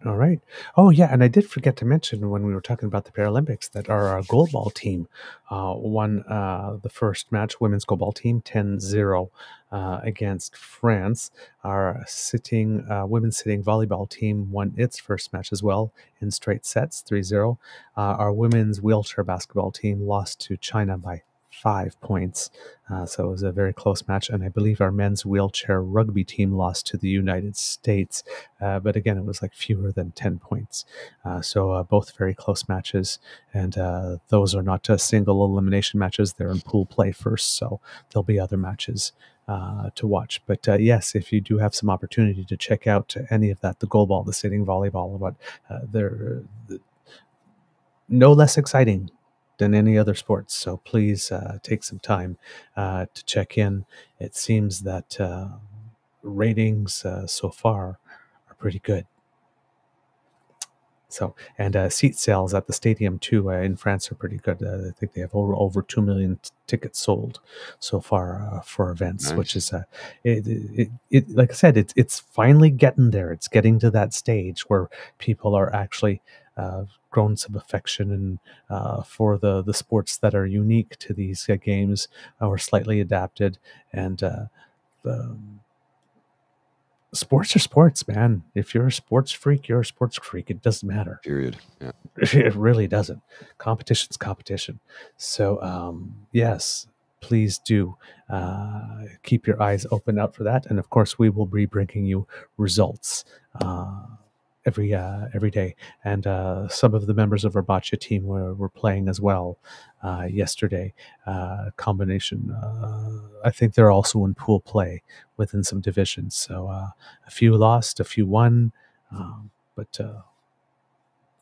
Oh, yeah, and I did forget to mention when we were talking about the Paralympics that our goalball team won the first match, women's goalball team, 10-0 against France. Our women's sitting volleyball team won its first match as well in straight sets, 3-0. Our women's wheelchair basketball team lost to China by 5 points. So it was a very close match. And I believe our men's wheelchair rugby team lost to the United States. But again, it was like fewer than 10 points. So both very close matches. And those are not just single elimination matches. They're in pool play first. So there'll be other matches to watch. But yes, if you do have some opportunity to check out any of that, the goalball, the sitting volleyball, but they're no less exciting than any other sports. So please take some time to check in. It seems that ratings so far are pretty good. So, and seat sales at the stadium too in France are pretty good. I think they have over 2 million tickets sold so far for events, nice. Which is like I said, it's finally getting there. It's getting to that stage where people are actually grown some affection and for the sports that are unique to these games or slightly adapted. And sports are sports, man. If you're a sports freak, you're a sports freak. It doesn't matter. Period. Yeah. It really doesn't. Competition's competition. So, yes, please do keep your eyes open out for that. And, of course, we will be bringing you results every day. And some of the members of our Boccia team were playing as well yesterday. Combination. I think they're also in pool play within some divisions. So a few lost, a few won. But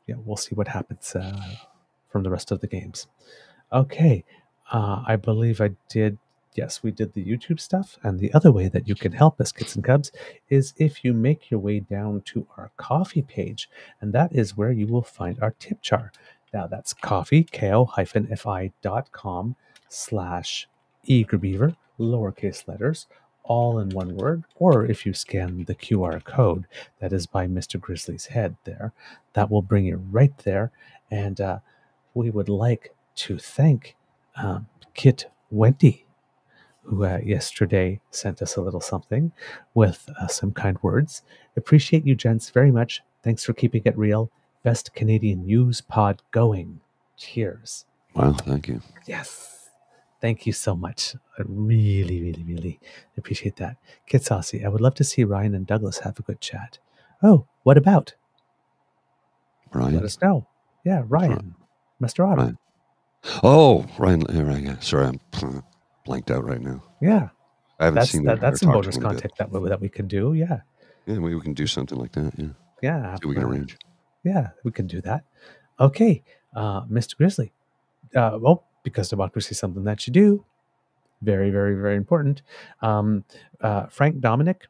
yeah, we'll see what happens from the rest of the games. Okay. I believe I did. Yes, we did the YouTube stuff. And the other way that you can help us, Kids and Cubs, is if you make your way down to our coffee page. And that is where you will find our tip jar. Now that's coffee, ko-fi.com/eagerbeaver, lowercase letters, all in one word. Or if you scan the QR code that is by Mr. Grizzly's head there, that will bring you right there. And we would like to thank Kit Wendy, who yesterday sent us a little something with some kind words. Appreciate you, gents, very much. Thanks for keeping it real. Best Canadian news pod going. Cheers. Wow, thank you. Yes. Thank you so much. I really, really, really appreciate that. Kid Saucy, I would love to see Ryan and Douglas have a good chat. Oh, what about? Ryan? Let us know. Yeah, Ryan. Mr. Otter. Ryan. Oh, Ryan. Sorry, I'm blanked out right now. Yeah. I haven't seen that. That's some bonus contact that we could do. Yeah. Yeah, we can do something like that. Yeah. Yeah. See, we can arrange. Yeah, we can do that. Okay. Mr. Grizzly. Well, because democracy is something that you do. Very, very, very important. Frank Dominic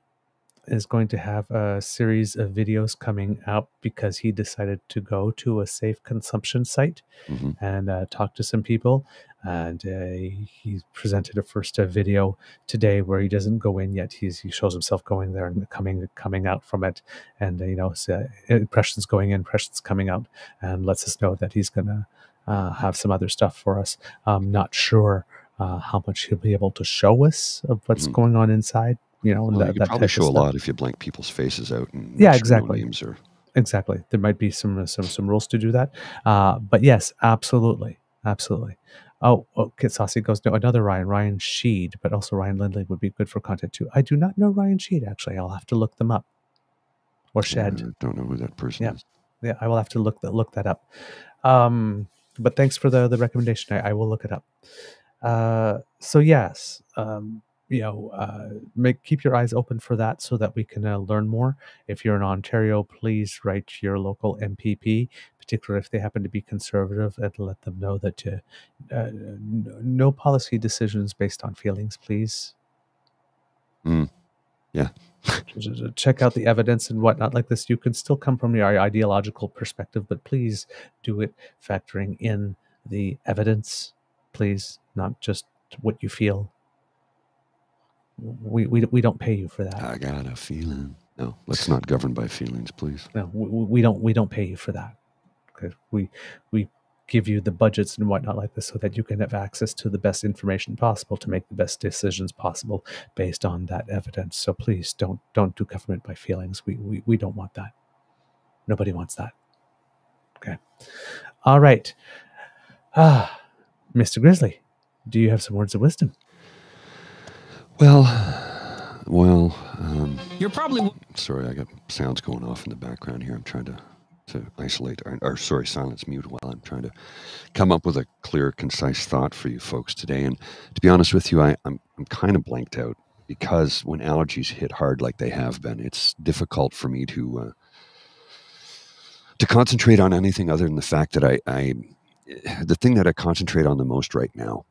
is going to have a series of videos coming out because he decided to go to a safe consumption site and talk to some people. And he presented a first video today where he doesn't go in yet. He shows himself going there and coming out from it. And, impressions going in, impressions coming out, and lets us know that he's going to have some other stuff for us. I'm not sure how much he'll be able to show us of what's going on inside. Well, you could probably show a lot if you blank people's faces out. And yeah, exactly. Names or... Exactly. There might be some rules to do that. But yes, absolutely. Absolutely. Oh, okay. Saucy goes, no, another Ryan Sheed, but also Ryan Lindley would be good for content too. I do not know Ryan Sheed, actually. I'll have to look them up. Or Shed. I don't know who that person is. Yeah, I will have to look that up. But thanks for the recommendation. I will look it up. So yes, keep your eyes open for that so that we can learn more. If you're in Ontario, please write your local MPP, particularly if they happen to be conservative, and let them know that no policy decisions based on feelings, please. Yeah. Check out the evidence and whatnot like this. You can still come from your ideological perspective, but please do it factoring in the evidence, please, not just what you feel. We don't pay you for that. I got a feeling. No, let's not govern by feelings, please. No, we don't pay you for that. Okay, we give you the budgets and whatnot like this so that you can have access to the best information possible to make the best decisions possible based on that evidence. So please don't do government by feelings. We don't want that. Nobody wants that. Okay. All right. Mr. Grizzly, do you have some words of wisdom? Well, you're probably... Sorry, I got sounds going off in the background here. I'm trying to isolate or silence mute while I'm trying to come up with a clear, concise thought for you folks today. And to be honest with you, I'm kind of blanked out because when allergies hit hard like they have been, it's difficult for me to concentrate on anything other than the fact that the thing that I concentrate on the most right now,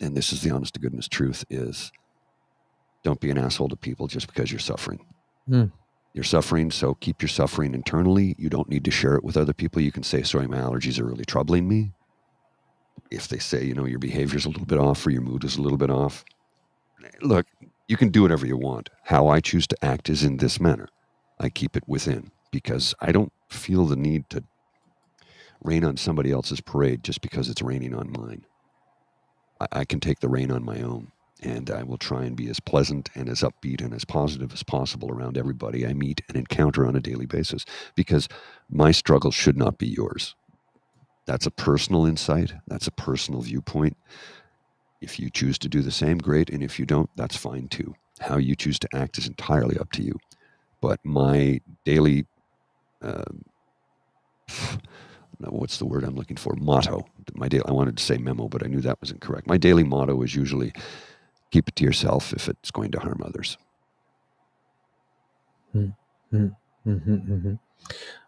and this is the honest to goodness truth, is don't be an asshole to people just because you're suffering. You're suffering, so keep your suffering internally. You don't need to share it with other people. You can say, sorry, my allergies are really troubling me. If they say, your behavior's a little bit off or your mood is a little bit off, look, you can do whatever you want. How I choose to act is in this manner. I keep it within because I don't feel the need to rain on somebody else's parade just because it's raining on mine. I can take the rain on my own, and I will try and be as pleasant and as upbeat and as positive as possible around everybody I meet and encounter on a daily basis, because my struggle should not be yours. That's a personal insight. That's a personal viewpoint. If you choose to do the same, great, and if you don't, that's fine too. How you choose to act is entirely up to you. But my daily... what's the word I'm looking for? Motto. I wanted to say memo, but I knew that was incorrect. My daily motto is usually keep it to yourself if it's going to harm others. All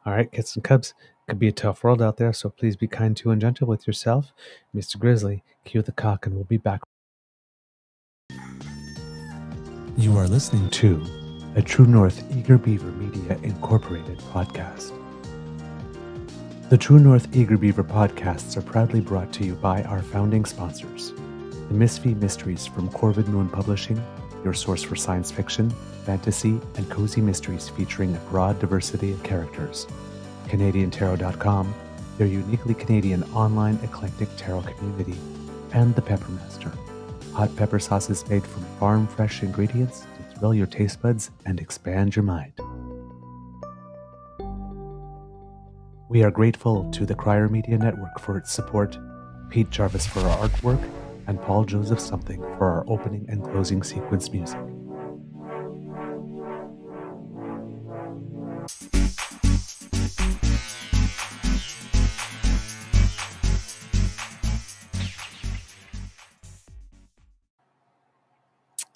right, Kits and Cubs. Could be a tough world out there, so please be kind to and gentle with yourself. Mr. Grizzly, cue the cock, and we'll be back. You are listening to a True North Eager Beaver Media Incorporated podcast. The True North Eager Beaver podcasts are proudly brought to you by our founding sponsors, the Misfit Mysteries from Corvid Moon Publishing, your source for science fiction, fantasy, and cozy mysteries featuring a broad diversity of characters, CanadianTarot.com, their uniquely Canadian online eclectic tarot community, and the Peppermaster, hot pepper sauces made from farm-fresh ingredients to thrill your taste buds and expand your mind. We are grateful to the Cryer Media Network for its support, Pete Jarvis for our artwork, and Paul Joseph Something for our opening and closing sequence music.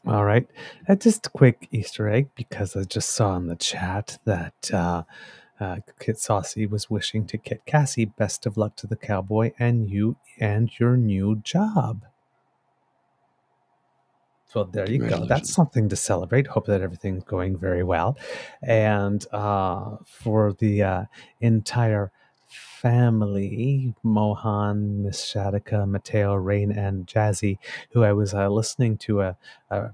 All right, just a quick Easter egg because I just saw in the chat that... Kit Saucy was wishing to Kit Cassie best of luck to the cowboy and you and your new job. So there you go. That's something to celebrate. Hope that everything's going very well. And for the entire family, Mohan, Miss Shadika, Mateo, Rain, and Jazzy, who I was listening to a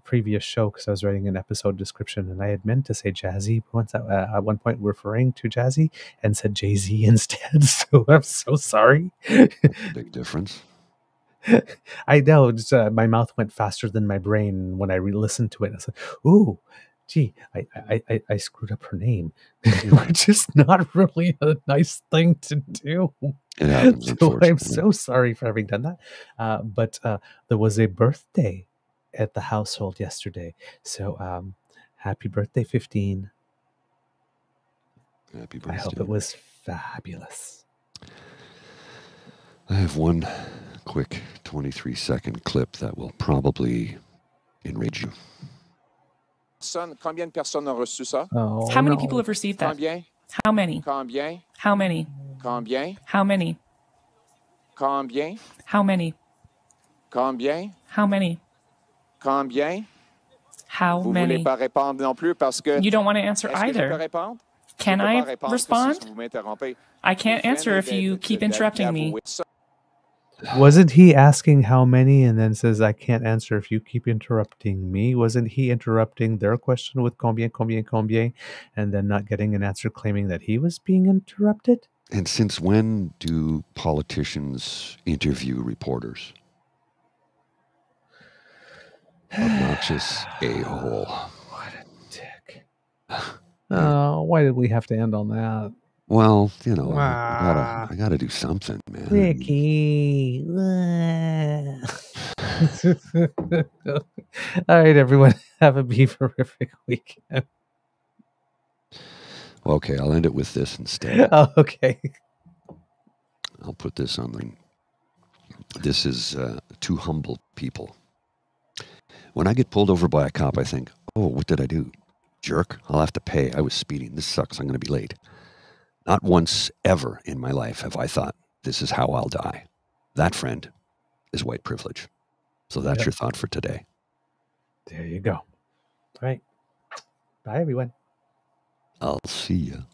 previous show because I was writing an episode description, and I had meant to say Jazzy, but once at one point referring to Jazzy and said Jay-Z instead, so I'm so sorry. Big difference. I know, my mouth went faster than my brain when I re-listened to it. I said, ooh, gee, I screwed up her name, which is not really a nice thing to do. It happens, so I'm so sorry for having done that. But there was a birthday at the household yesterday. So happy birthday, 15. Happy birthday. I hope it was fabulous. I have one quick 23-second clip that will probably enrage you. Combien de personnes ont reçu ça? How many people have received that? Combien? How many? Combien? How many? Combien? How many? Combien? How many? Combien? How many? Combien? How many? Vous voulez pas répondre non plus parce que you don't want to answer either. Can I respond? I can't answer if you keep interrupting me. Wasn't he asking how many and then says, I can't answer if you keep interrupting me? Wasn't he interrupting their question with combien, combien, combien, and then not getting an answer, claiming that he was being interrupted? And since when do politicians interview reporters? Obnoxious a-hole. What a dick. Why did we have to end on that? Well, you know, I gotta do something, man. Ricky. All right, everyone. Have a beaverific weekend. Okay, I'll end it with this instead. Oh, okay. I'll put this on the... This is two humble people. When I get pulled over by a cop, I think, oh, what did I do? Jerk. I'll have to pay. I was speeding. This sucks. I'm going to be late. Not once ever in my life have I thought, this is how I'll die. That, friend, is white privilege. So that's your thought for today. There you go. All right. Bye, everyone. I'll see you.